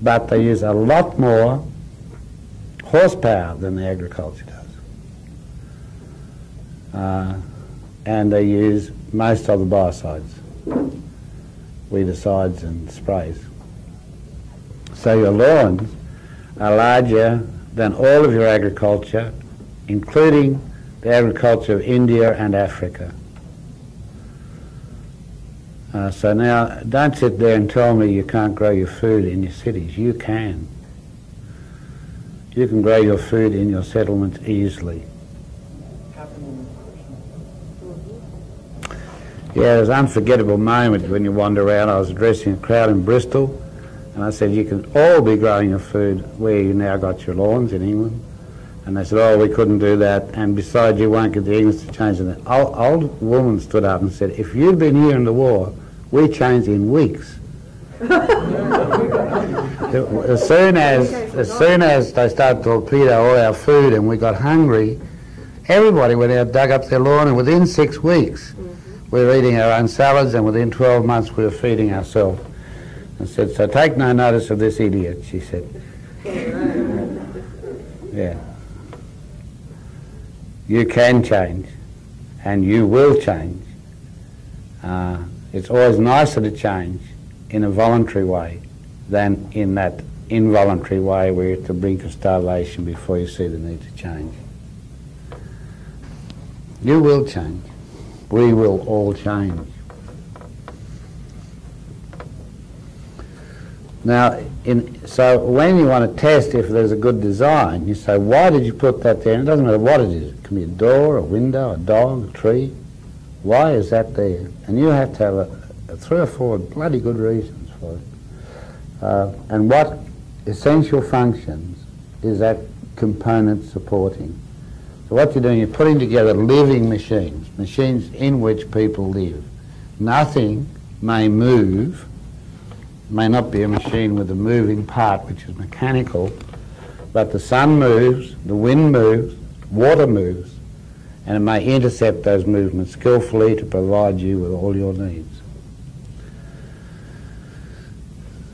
But they use a lot more horsepower than the agriculture does. Uh, and they use most of the biocides, weedicides and sprays. So your lawns are larger than all of your agriculture, including the agriculture of India and Africa. Uh, so now, don't sit there and tell me you can't grow your food in your cities. You can. You can grow your food in your settlements easily. Yeah, there's an unforgettable moment when you wander around. I was addressing a crowd in Bristol, and I said, you can all be growing your food where you now got your lawns in England. And they said, oh, we couldn't do that, and besides, you won't get the English to change. And the old, old woman stood up and said, if you'd been here in the war, we changed in weeks. as soon as as soon as they started to torpedo all our food and we got hungry, everybody went out, dug up their lawn, and within six weeks, mm-hmm. we were eating our own salads, and within twelve months we were feeding ourselves. And said, so take no notice of this idiot, she said. Yeah. You can change, and you will change. Uh, it's always nicer to change in a voluntary way than in that involuntary way where you're at the brink of starvation before you see the need to change. You will change. We will all change. Now, in, so when you want to test if there's a good design, you say, why did you put that there? And it doesn't matter what it is. It can be a door, a window, a dog, a tree. Why is that there? And you have to have a, a three or four bloody good reasons for it. Uh, and what essential functions is that component supporting? So what you're doing, you're putting together living machines, machines in which people live. Nothing may move. May not be a machine with a moving part, which is mechanical, but the sun moves, the wind moves, water moves, and it may intercept those movements skillfully to provide you with all your needs.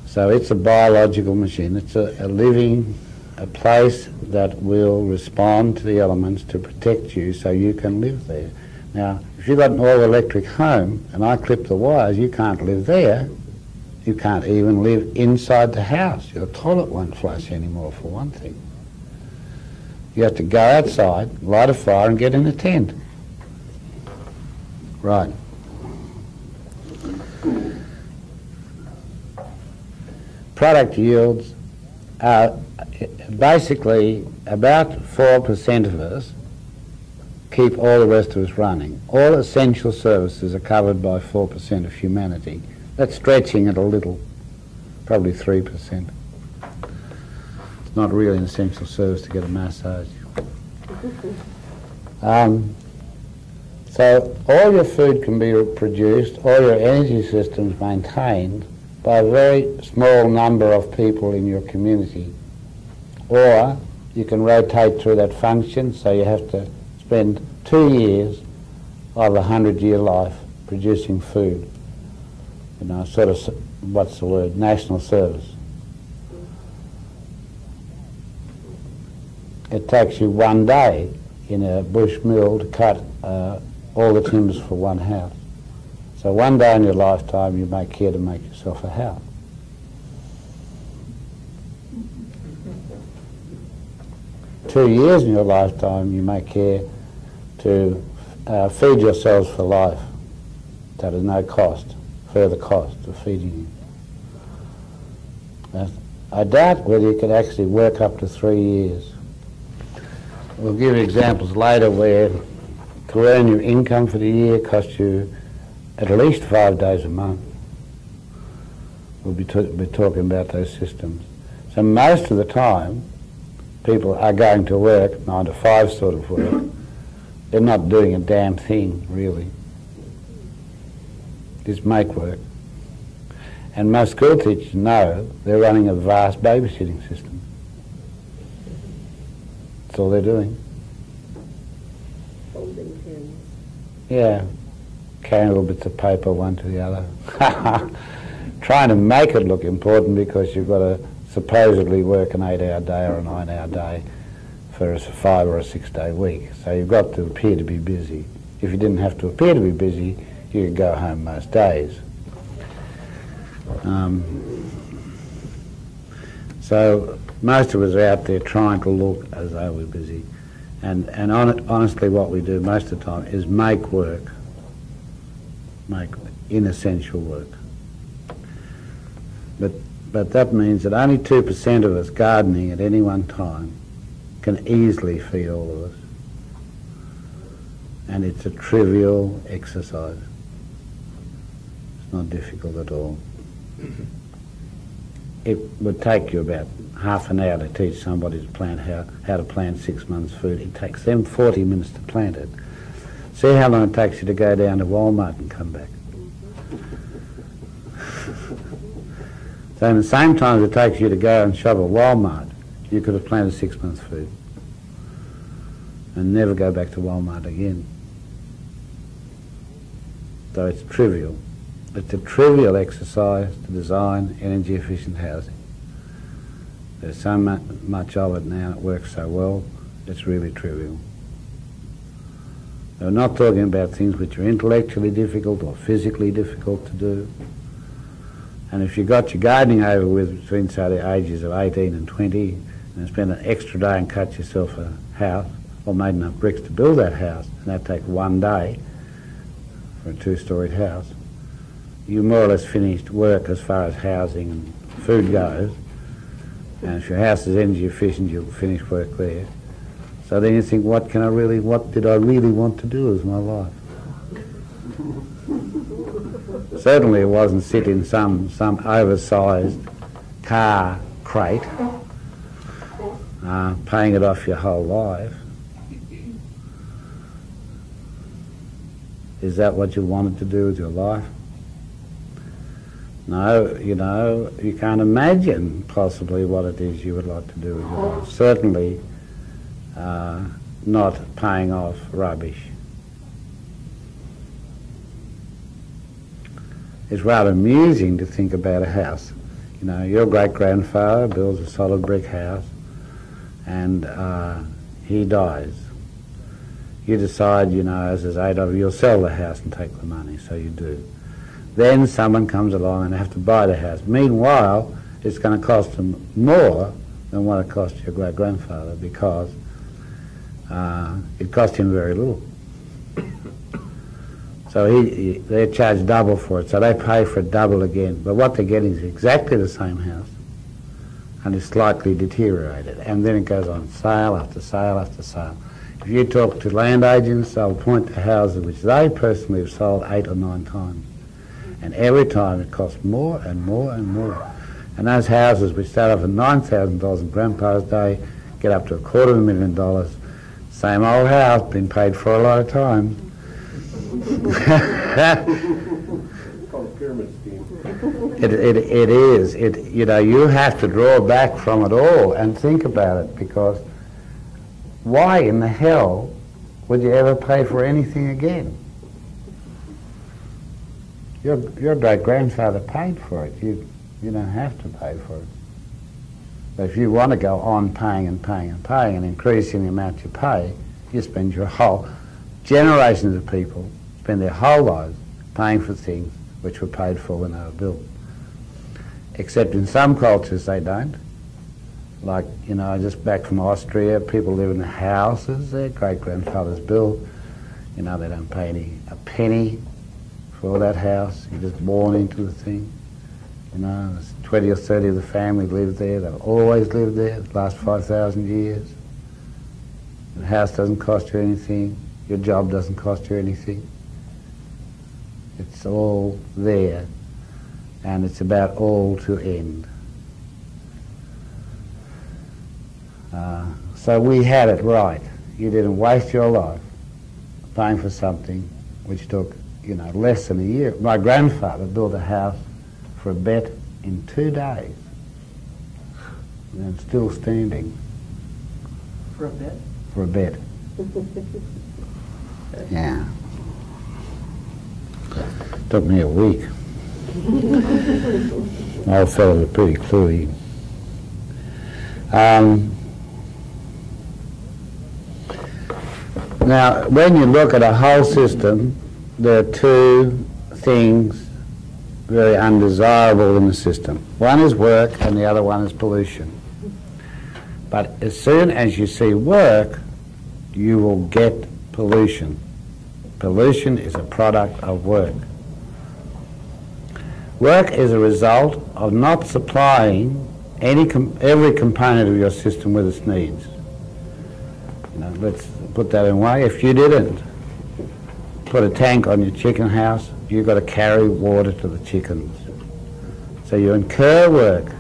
So it's a biological machine. It's a, a living, a place that will respond to the elements to protect you so you can live there. Now, if you've got an all-electric home and I clip the wires, you can't live there. You can't even live inside the house. Your toilet won't flush anymore, for one thing. You have to go outside, light a fire, and get in a tent. Right. Product yields are basically about four percent of us keep all the rest of us running. All essential services are covered by four percent of humanity. That's stretching it a little, probably three percent. It's not really an essential service to get a massage. Um, so all your food can be produced, all your energy systems maintained by a very small number of people in your community. Or you can rotate through that function, so you have to spend two years of a hundred-year life producing food. You know, sort of, what's the word, national service. It takes you one day in a bush mill to cut uh, all the timbers for one house. So one day in your lifetime you make care to make yourself a house. Two years in your lifetime you make care to uh, feed yourselves for life. That is no cost. Further cost of feeding you. Now, I doubt whether you could actually work up to three years. We'll give you examples later where to earn your income for the year costs you at least five days a month. will be, be talking about those systems. So most of the time, people are going to work, nine to five sort of work. They're not doing a damn thing, really. Just make work. And most school teachers know they're running a vast babysitting system. That's all they're doing. Folding pens. Yeah. Carrying little bits of paper one to the other. Trying to make it look important because you've got to supposedly work an eight-hour day or a nine-hour day for a five or a six-day week. So you've got to appear to be busy. If you didn't have to appear to be busy, you could go home most days. Um, so most of us are out there trying to look as though we're busy. And, and on, honestly, what we do most of the time is make work, make inessential work. But, but that means that only two percent of us gardening at any one time can easily feed all of us. And it's a trivial exercise. It's not difficult at all. It would take you about half an hour to teach somebody to plant how, how to plant six months' food. It takes them forty minutes to plant it. See how long it takes you to go down to Walmart and come back. So in the same time as it takes you to go and shop at Walmart, you could have planted six months' food and never go back to Walmart again. So it's trivial. It's a trivial exercise to design energy-efficient housing. There's so much of it now, it works so well, it's really trivial. We're not talking about things which are intellectually difficult or physically difficult to do. And if you got your gardening over with between, say, the ages of eighteen and twenty, and spent an extra day and cut yourself a house, or made enough bricks to build that house, and that takes one day for a two-storied house, you more or less finished work as far as housing and food goes. And if your house is energy efficient, you'll finish work there. So then you think, what can I really, what did I really want to do with my life? Certainly it wasn't sit in some, some oversized car crate, uh, paying it off your whole life. Is that what you wanted to do with your life? No, you know, you can't imagine possibly what it is you would like to do with your life. Certainly uh, not paying off rubbish. It's rather amusing to think about a house. You know, your great-grandfather builds a solid brick house and uh, he dies. You decide, you know, as there's eight of you, you'll sell the house and take the money, so you do. Then someone comes along and have to buy the house. Meanwhile, it's going to cost them more than what it cost your great-grandfather because uh, it cost him very little. So he, he, they're charged double for it, so they pay for it double again. But what they get is exactly the same house, and it's slightly deteriorated. And then it goes on sale after sale after sale. If you talk to land agents, they'll point to houses which they personally have sold eight or nine times. And every time it costs more and more and more. And those houses which start off at nine thousand dollars on Grandpa's Day get up to a quarter of a million dollars. Same old house, been paid for a lot of times. It's called a pyramid scheme. It, it, it is. It, you know, you have to draw back from it all and think about it, because why in the hell would you ever pay for anything again? Your, your great-grandfather paid for it. You, you don't have to pay for it. But if you want to go on paying and paying and paying and increasing the amount you pay, you spend your whole... Generations of people spend their whole lives paying for things which were paid for when they were built. Except in some cultures they don't. Like, you know, just back from Austria, people live in houses their great-grandfathers built. You know, they don't pay any, a penny for that house. You're just born into the thing. You know, there's twenty or thirty of the family live there. They've always lived there the last five thousand years. The house doesn't cost you anything. Your job doesn't cost you anything. It's all there. and it's about all to end. Uh, so we had it right. You didn't waste your life paying for something which took, you know, less than a year. My grandfather built a house for a bet in two days, and it's still standing. For a bet? For a bet. Yeah. Took me a week. My old fellow was pretty cluey. Um, now, when you look at a whole system, there are two things very undesirable in the system. One is work and the other one is pollution. But as soon as you see work, you will get pollution. Pollution is a product of work. Work is a result of not supplying any com every component of your system with its needs. You know, let's put that in way. If you didn't put a tank on your chicken house, you've got to carry water to the chickens. So you incur work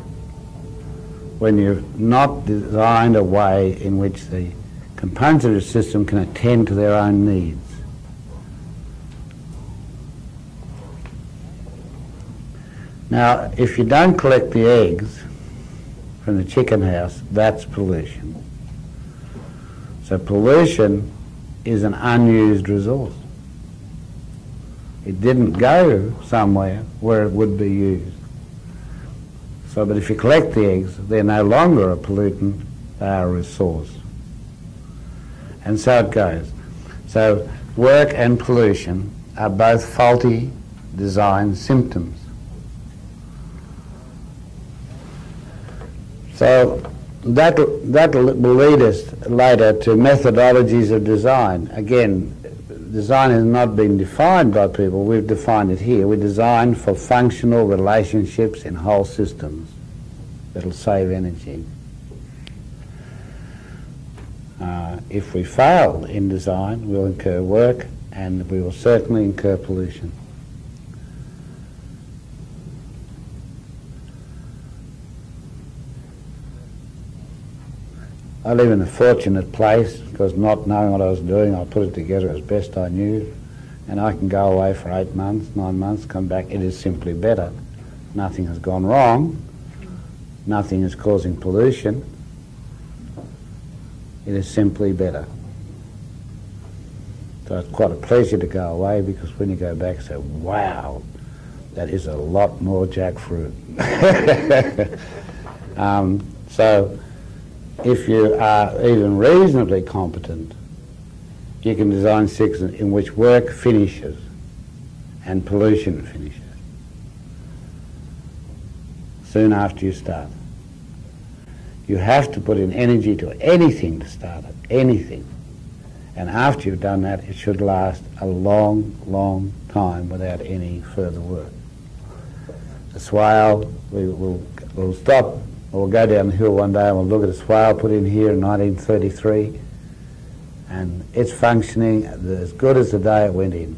when you've not designed a way in which the components of your system can attend to their own needs. Now, if you don't collect the eggs from the chicken house, that's pollution. So pollution is an unused resource. It didn't go somewhere where it would be used. So, but if you collect the eggs, they're no longer a pollutant, they are a resource. And so it goes. So work and pollution are both faulty design symptoms. So that, that will lead us later to methodologies of design. Again, design has not been defined by people. We've defined it here. We design for functional relationships in whole systems that'll save energy. Uh, if we fail in design, we'll incur work and we will certainly incur pollution. I live in a fortunate place because, not knowing what I was doing, I put it together as best I knew, and I can go away for eight months, nine months, come back. It is simply better. Nothing has gone wrong. Nothing is causing pollution. It is simply better. So it's quite a pleasure to go away, because when you go back you say, wow, that is a lot more jackfruit. um, so. If you are even reasonably competent, you can design systems in which work finishes and pollution finishes soon after you start. You have to put in energy to anything to start it, anything. And after you've done that, it should last a long, long time without any further work. The swale, we will we'll stop. We'll go down the hill one day and we'll look at a swale put in here in nineteen thirty-three, and it's functioning as good as the day it went in.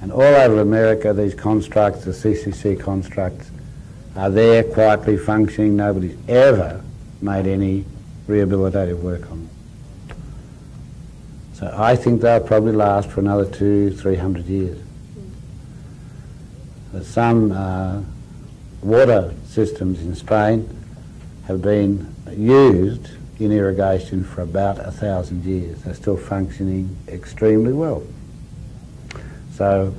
And all over America, these constructs, the C C C constructs, are there quietly functioning. Nobody's ever made any rehabilitative work on them. So I think they'll probably last for another two, three hundred years. But some uh, water systems in Spain have been used in irrigation for about a thousand years. They're still functioning extremely well. So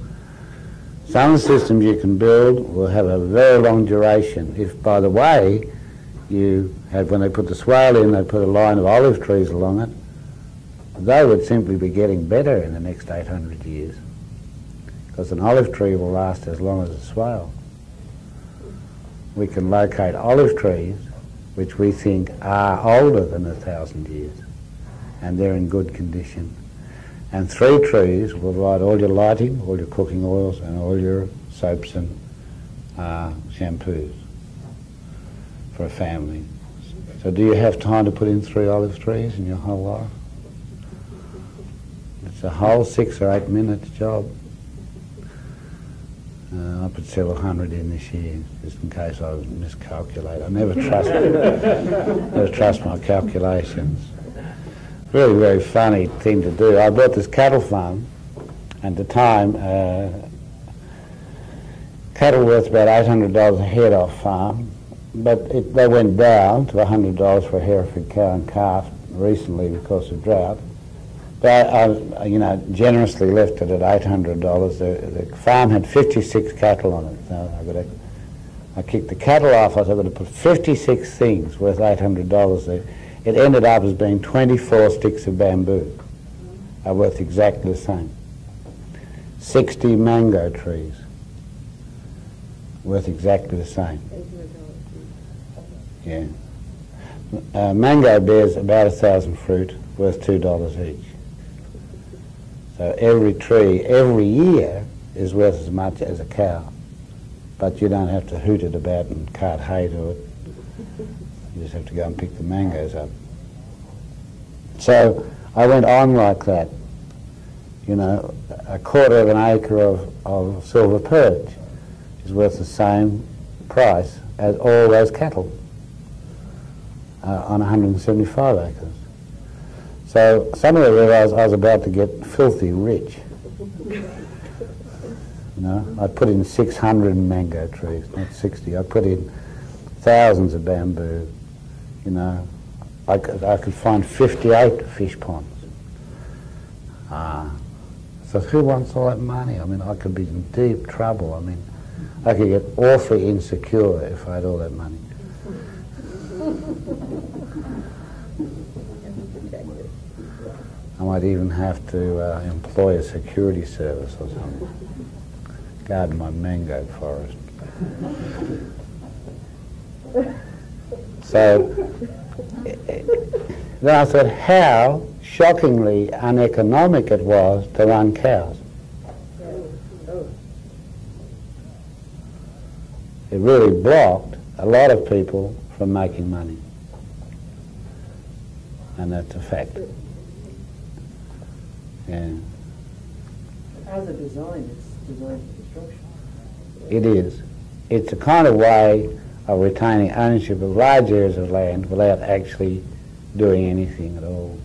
some systems you can build will have a very long duration. If, by the way, you had, when they put the swale in, they put a line of olive trees along it, they would simply be getting better in the next eight hundred years, because an olive tree will last as long as a swale. We can locate olive trees which we think are older than a thousand years, and they're in good condition. And three trees will provide all your lighting, all your cooking oils, and all your soaps and uh, shampoos for a family. So do you have time to put in three olive trees in your whole life? It's a whole six or eight minutes job. Uh, I put several hundred in this year, just in case I miscalculate. I never trust, never trust my calculations. Really, very funny thing to do. I bought this cattle farm, and at the time, uh, cattle worth about eight hundred dollars a head off farm, but it, they went down to one hundred dollars for a Hereford cow and calf recently because of drought. But I, I you know, generously left it at eight hundred dollars. The, the farm had fifty-six cattle on it. So I, gotta, I kicked the cattle off. I said, I'm going to put fifty-six things worth eight hundred dollars there. It ended up as being twenty-four sticks of bamboo, are worth exactly the same. sixty mango trees, worth exactly the same. Yeah. Uh, mango bears about a thousand fruit, worth two dollars each. So every tree, every year, is worth as much as a cow, but you don't have to hoot it about and cart hay to it. You just have to go and pick the mangoes up. So I went on like that. You know, a quarter of an acre of, of silver perch is worth the same price as all those cattle uh, on one hundred seventy-five acres. So suddenly I realised I was about to get filthy rich. You know, I put in six hundred mango trees, not sixty. I put in thousands of bamboo. You know, I could, I could find fifty-eight fish ponds. Ah, so who wants all that money? I mean, I could be in deep trouble. I mean, I could get awfully insecure if I had all that money. I might even have to uh, employ a security service or something. Guard my mango forest. So then I thought how shockingly uneconomic it was to run cows. It really blocked a lot of people from making money. And that's a fact. Yeah. As a design, it's designed for destruction. It is. It's a kind of way of retaining ownership of large areas of land without actually doing anything at all,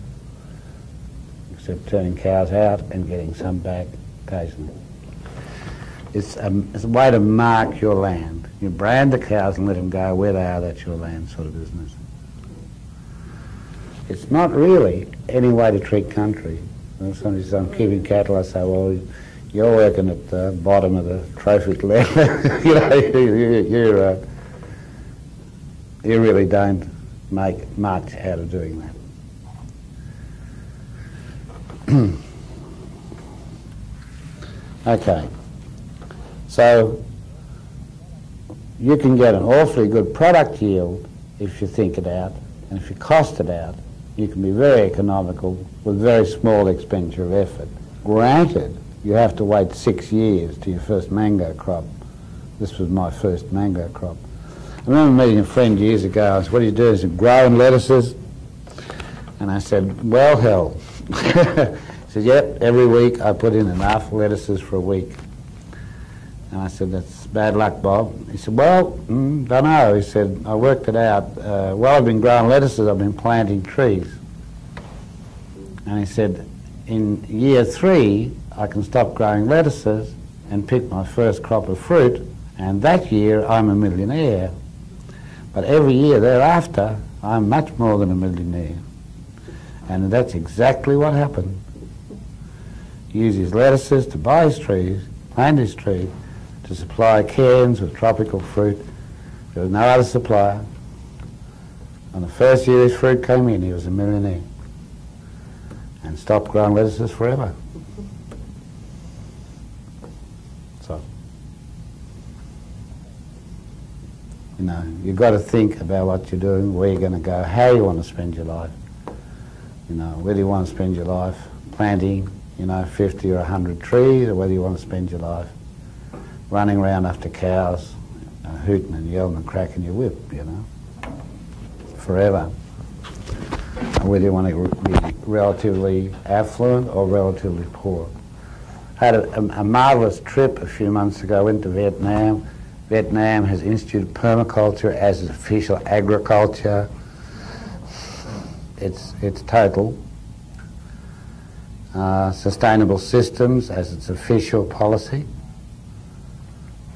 except turning cows out and getting some back occasionally. It's a, it's a way to mark your land. You brand the cows and let them go where they are, that's your land sort of business. It's not really any way to treat country. When somebody says, I'm keeping cattle, I say, well, you're working at the bottom of the trophic level. You know, you, you, you're, uh, you really don't make much out of doing that. Okay. So you can get an awfully good product yield if you think it out, and if you cost it out, you can be very economical with very small expenditure of effort. Granted, you have to wait six years to your first mango crop. This was my first mango crop. I remember meeting a friend years ago. I said, what do you do? He said, growing lettuces? And I said, well, hell. He said, yep, every week I put in enough lettuces for a week. And I said, that's bad luck, Bob. He said, well, mm, don't know. He said, I worked it out. Uh, while I've been growing lettuces, I've been planting trees. And he said, in year three, I can stop growing lettuces and pick my first crop of fruit, and that year I'm a millionaire. But every year thereafter, I'm much more than a millionaire. And that's exactly what happened. He used his lettuces to buy his trees, plant his trees, to supply Cairns with tropical fruit. There was no other supplier. On the first year his fruit came in, he was a millionaire. And stopped growing lettuces forever. So, you know, you've got to think about what you're doing, where you're going to go, how you want to spend your life. You know, whether you want to spend your life planting, you know, fifty or one hundred trees, or whether you want to spend your life running around after cows, uh, hooting and yelling and cracking your whip, you know, forever. Or whether you want to be relatively affluent or relatively poor. had a, a marvellous trip a few months ago into Vietnam. Vietnam has instituted permaculture as its official agriculture. It's, it's total. Uh, sustainable systems as its official policy.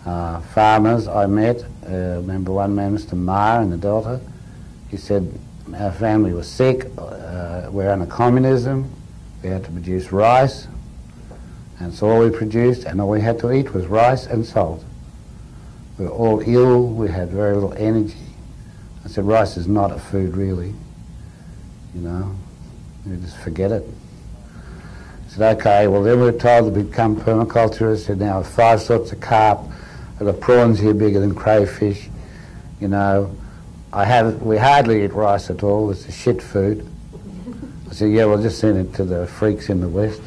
Uh, farmers I met, uh, remember one man, Mister Ma in the Delta, he said, our family was sick, uh, we're under communism, we had to produce rice, and so all we produced and all we had to eat was rice and salt. We were all ill, we had very little energy. I said, rice is not a food really, you know, you just forget it. I said, okay, well then we were told to become permaculturists, and now five sorts of carp, and the prawns here bigger than crayfish, you know. I have, we hardly eat rice at all, it's a shit food. I said, yeah, we'll just send it to the freaks in the West.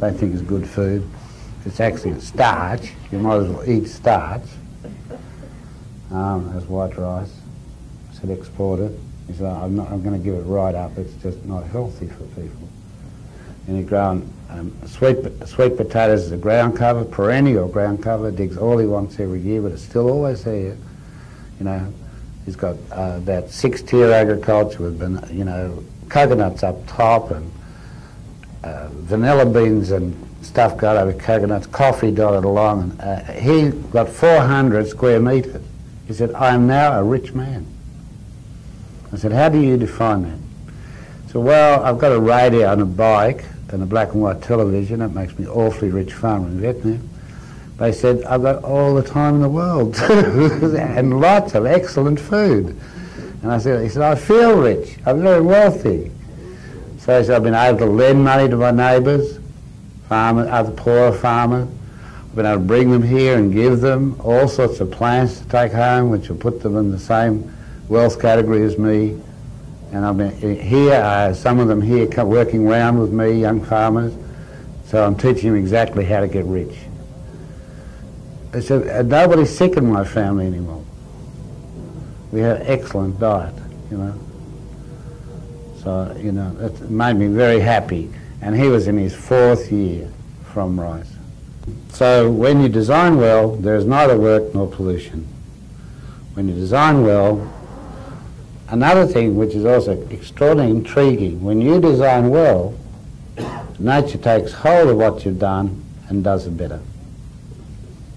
They think it's good food. It's actually starch, you might as well eat starch. Um, that's white rice. I said, export it. He said, I'm, not, I'm going to give it right up, it's just not healthy for people. And you grow on, um, sweet, sweet potatoes is a ground cover, perennial ground cover, digs all he wants every year, but it's still always there, you know. He's got uh, that six-tier agriculture with, you know, coconuts up top and uh, vanilla beans and stuff got over coconuts, coffee dotted along. And, uh, he got four hundred square metres. He said, I am now a rich man. I said, how do you define that? He said, well, I've got a radio and a bike and a black and white television. That makes me an awfully rich farmer in Vietnam. They said, I've got all the time in the world, and lots of excellent food. And I said, he said, I feel rich, I'm very wealthy. So he said, I've been able to lend money to my neighbours, farmers, other poorer farmers. I've been able to bring them here and give them all sorts of plants to take home, which will put them in the same wealth category as me. And I've been here, uh, some of them here working round with me, young farmers. So I'm teaching them exactly how to get rich. I said, nobody's sick in my family anymore. We had an excellent diet, you know. So, you know, it made me very happy. And he was in his fourth year from rice. So when you design well, there's neither work nor pollution. When you design well, another thing which is also extraordinarily intriguing, when you design well, nature takes hold of what you've done and does it better.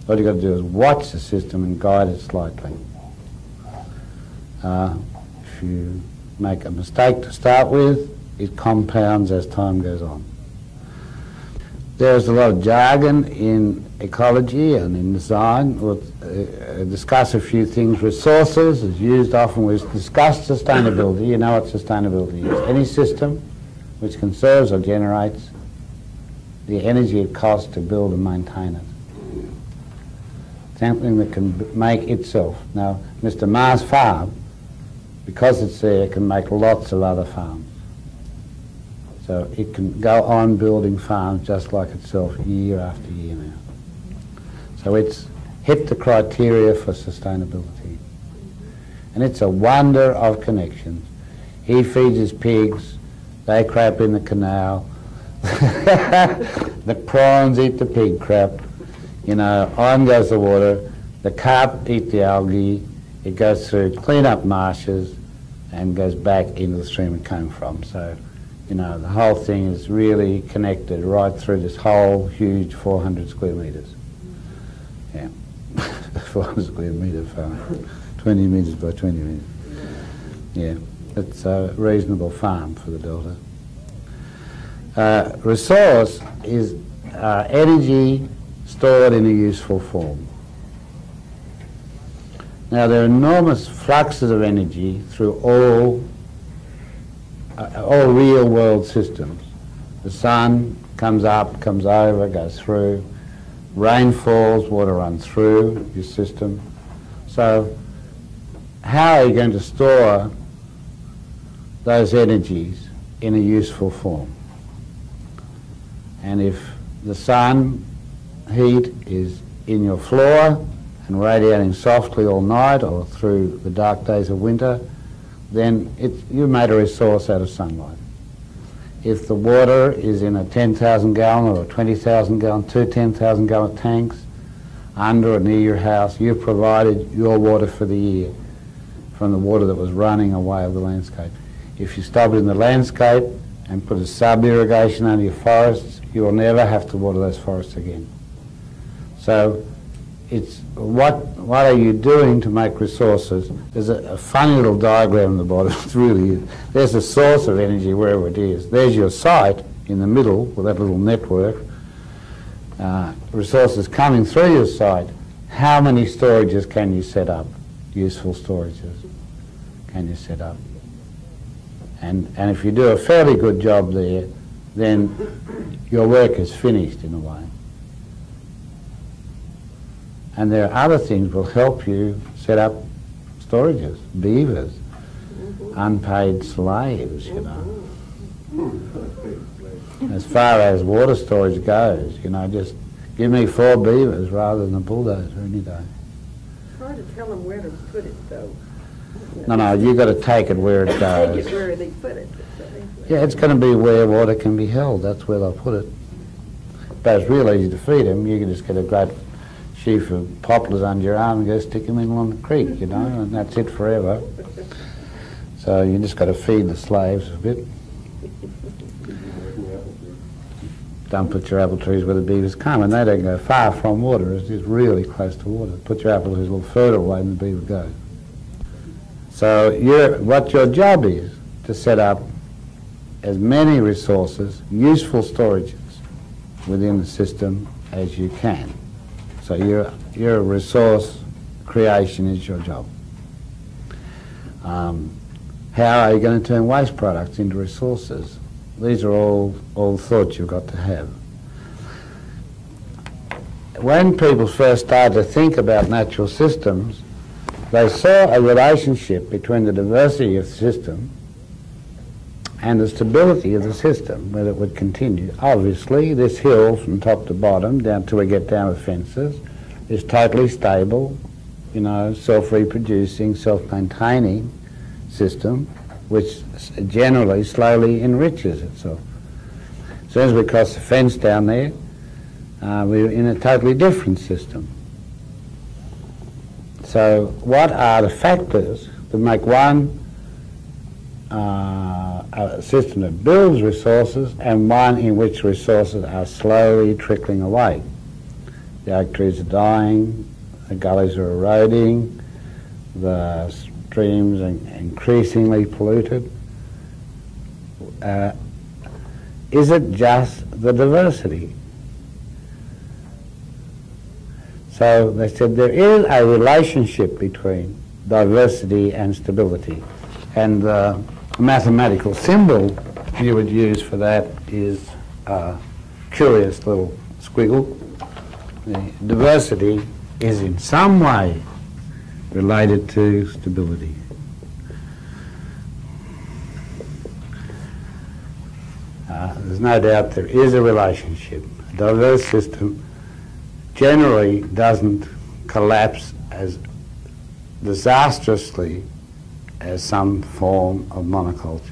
All you've got to do is watch the system and guide it slightly. Uh, if you make a mistake to start with, it compounds as time goes on. There's a lot of jargon in ecology and in design. We'll uh, discuss a few things. Resources is used often. We discuss sustainability. You know what sustainability is. Any system which conserves or generates the energy it costs to build and maintain it. Something that can make itself. Now, Mister Ma's farm, because it's there, can make lots of other farms. So it can go on building farms just like itself year after year now. So it's hit the criteria for sustainability. And it's a wonder of connections. He feeds his pigs, they crap in the canal, the prawns eat the pig crap. You know, on goes the water, the carp eat the algae, it goes through clean-up marshes and goes back into the stream it came from. So, you know, the whole thing is really connected right through this whole huge four hundred square metres. Yeah, four hundred square metre farm, twenty metres by twenty metres. Yeah, it's a reasonable farm for the Delta. Uh, resource is uh, energy stored in a useful form. Now there are enormous fluxes of energy through all, uh, all real world systems. The sun comes up, comes over, goes through. Rain falls, water runs through your system. So how are you going to store those energies in a useful form? And if the sun heat is in your floor and radiating softly all night or through the dark days of winter, then it's, you made a resource out of sunlight. if the water is in a ten thousand gallon or a twenty thousand gallon, two ten thousand gallon tanks, under or near your house, you provided your water for the year from the water that was running away of the landscape. If you stop it in the landscape and put a sub-irrigation under your forests, you'll never have to water those forests again. So it's what, what are you doing to make resources? There's a, a funny little diagram in the bottom. It really is. There's a source of energy wherever it is. There's your site in the middle with that little network. Uh, resources coming through your site. How many storages can you set up? Useful storages can you set up? And, and if you do a fairly good job there, then your work is finished in a way. And there are other things that will help you set up storages, beavers, mm-hmm. unpaid slaves, you know. Mm-hmm. As far as water storage goes, you know, just give me four beavers rather than a bulldozer any day. It's hard to tell them where to put it, though. No, no, you've got to take it where it goes. Take it where they put it. Yeah, it's going to be where water can be held. That's where they'll put it. But it's real easy to feed them. You can just get a great sheaf of poplars under your arm and go stick them in along the creek, you know, and that's it forever. So you just got to feed the slaves a bit. Don't put your apple trees where the beavers come, and they don't go far from water. It's just really close to water. Put your apple trees a little further away than the beaver goes. So you're, what your job is to set up as many resources, useful storages within the system as you can. So your, your resource creation is your job. Um, how are you going to turn waste products into resources? These are all, all thoughts you've got to have. When people first started to think about natural systems, they saw a relationship between the diversity of the system and the stability of the system, whether it would continue. Obviously, this hill from top to bottom, down till we get down with fences, is totally stable, you know, self-reproducing, self-maintaining system, which generally slowly enriches itself. As soon as we cross the fence down there, uh, we're in a totally different system. So what are the factors that make one uh, a system that builds resources and one in which resources are slowly trickling away? The oak trees are dying, the gullies are eroding, the streams are increasingly polluted. Uh, is it just the diversity? So they said there is a relationship between diversity and stability. And the mathematical symbol you would use for that is a curious little squiggle. The diversity is in some way related to stability. Uh, there's no doubt there is a relationship. A diverse system generally doesn't collapse as disastrously as some form of monoculture.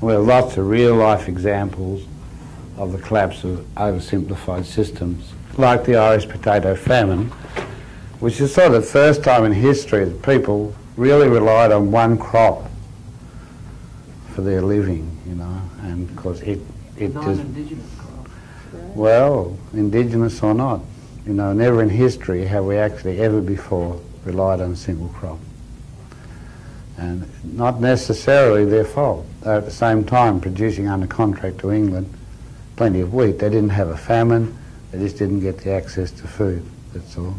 We have lots of real-life examples of the collapse of oversimplified systems, like the Irish potato famine, which is sort of the first time in history that people really relied on one crop for their living, you know, and because it, it just... Well, indigenous or not, you know, never in history have we actually ever before relied on a single crop. And not necessarily their fault. They're at the same time producing under contract to England plenty of wheat. They didn't have a famine, they just didn't get the access to food, that's all.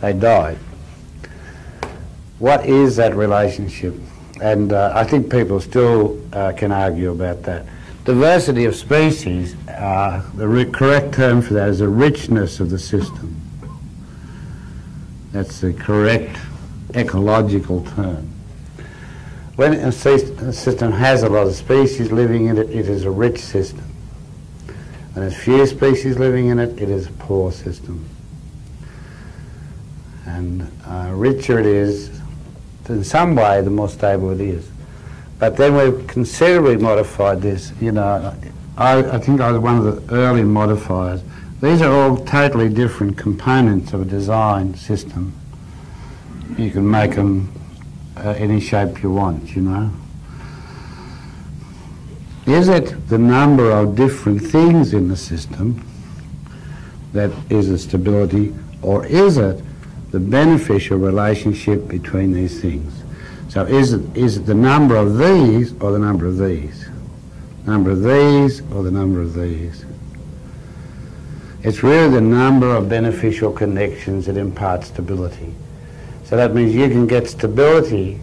They died. What is that relationship? And uh, I think people still uh, can argue about that. Diversity of species, uh, the correct term for that is the richness of the system. That's the correct ecological term. When a system has a lot of species living in it, it is a rich system. When there's few species living in it, it is a poor system. And uh, richer it is, in some way, the more stable it is. But then we've considerably modified this. You know, I, I think I was one of the early modifiers. These are all totally different components of a design system. You can make them uh, any shape you want, you know. Is it the number of different things in the system that is a stability, or is it the beneficial relationship between these things? So is it, is it the number of these or the number of these? Number of these or the number of these? It's really the number of beneficial connections that impart stability. So that means you can get stability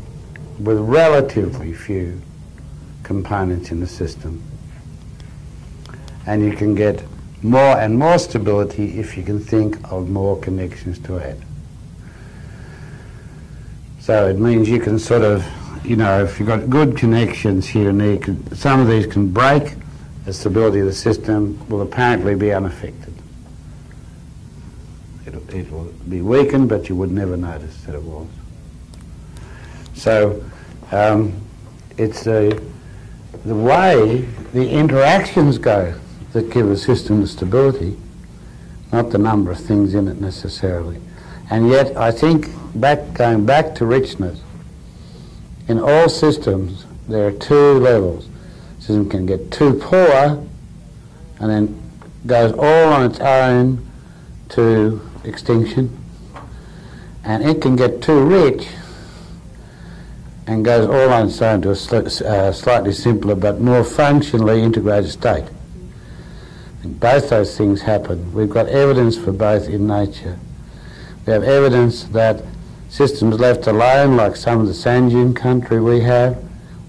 with relatively few components in the system, and you can get more and more stability if you can think of more connections to it. So it means you can sort of, you know, if you've got good connections here and there, can, some of these can break, the stability of the system will apparently be unaffected. It'll, it will be weakened, but you would never notice that it was. So um, it's a the way the interactions go that give a system the stability, not the number of things in it necessarily. And yet I think, back going back to richness, in all systems there are two levels. A system can get too poor and then goes all on its own to extinction, and it can get too rich and goes all on its own to a sl uh, slightly simpler but more functionally integrated state. And both those things happen. We've got evidence for both in nature. We have evidence that systems left alone, like some of the sand dune country we have,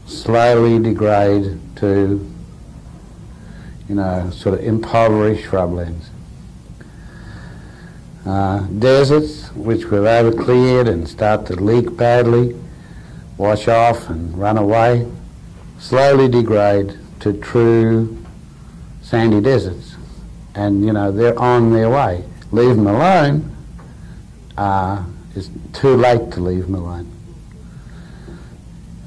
slowly degrade to, you know, sort of impoverished shrublands. Uh, deserts, which we've over-cleared and start to leak badly, wash off and run away, slowly degrade to true sandy deserts. And, you know, they're on their way. Leave them alone, uh, it's too late to leave them alone.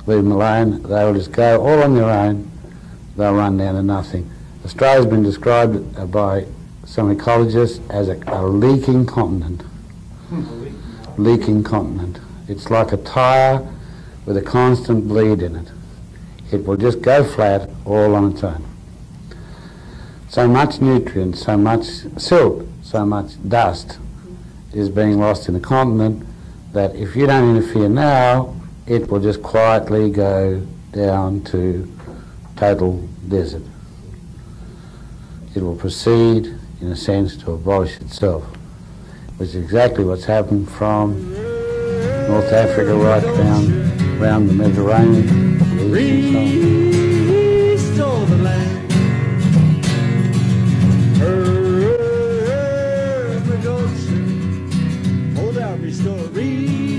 Leave them alone, they'll just go all on their own, they'll run down to nothing. Australia's been described by some ecologists as a, a leaking continent. Mm-hmm. Leaking continent. It's like a tyre with a constant bleed in it. It will just go flat all on its own. So much nutrients, so much silt, so much dust is being lost in the continent that if you don't interfere now, it will just quietly go down to total desert. It will proceed, in a sense, to abolish itself, which is exactly what's happened from North Africa right down around the Mediterranean. Restore the land. Earth, the ocean. Hold out, restore, restore.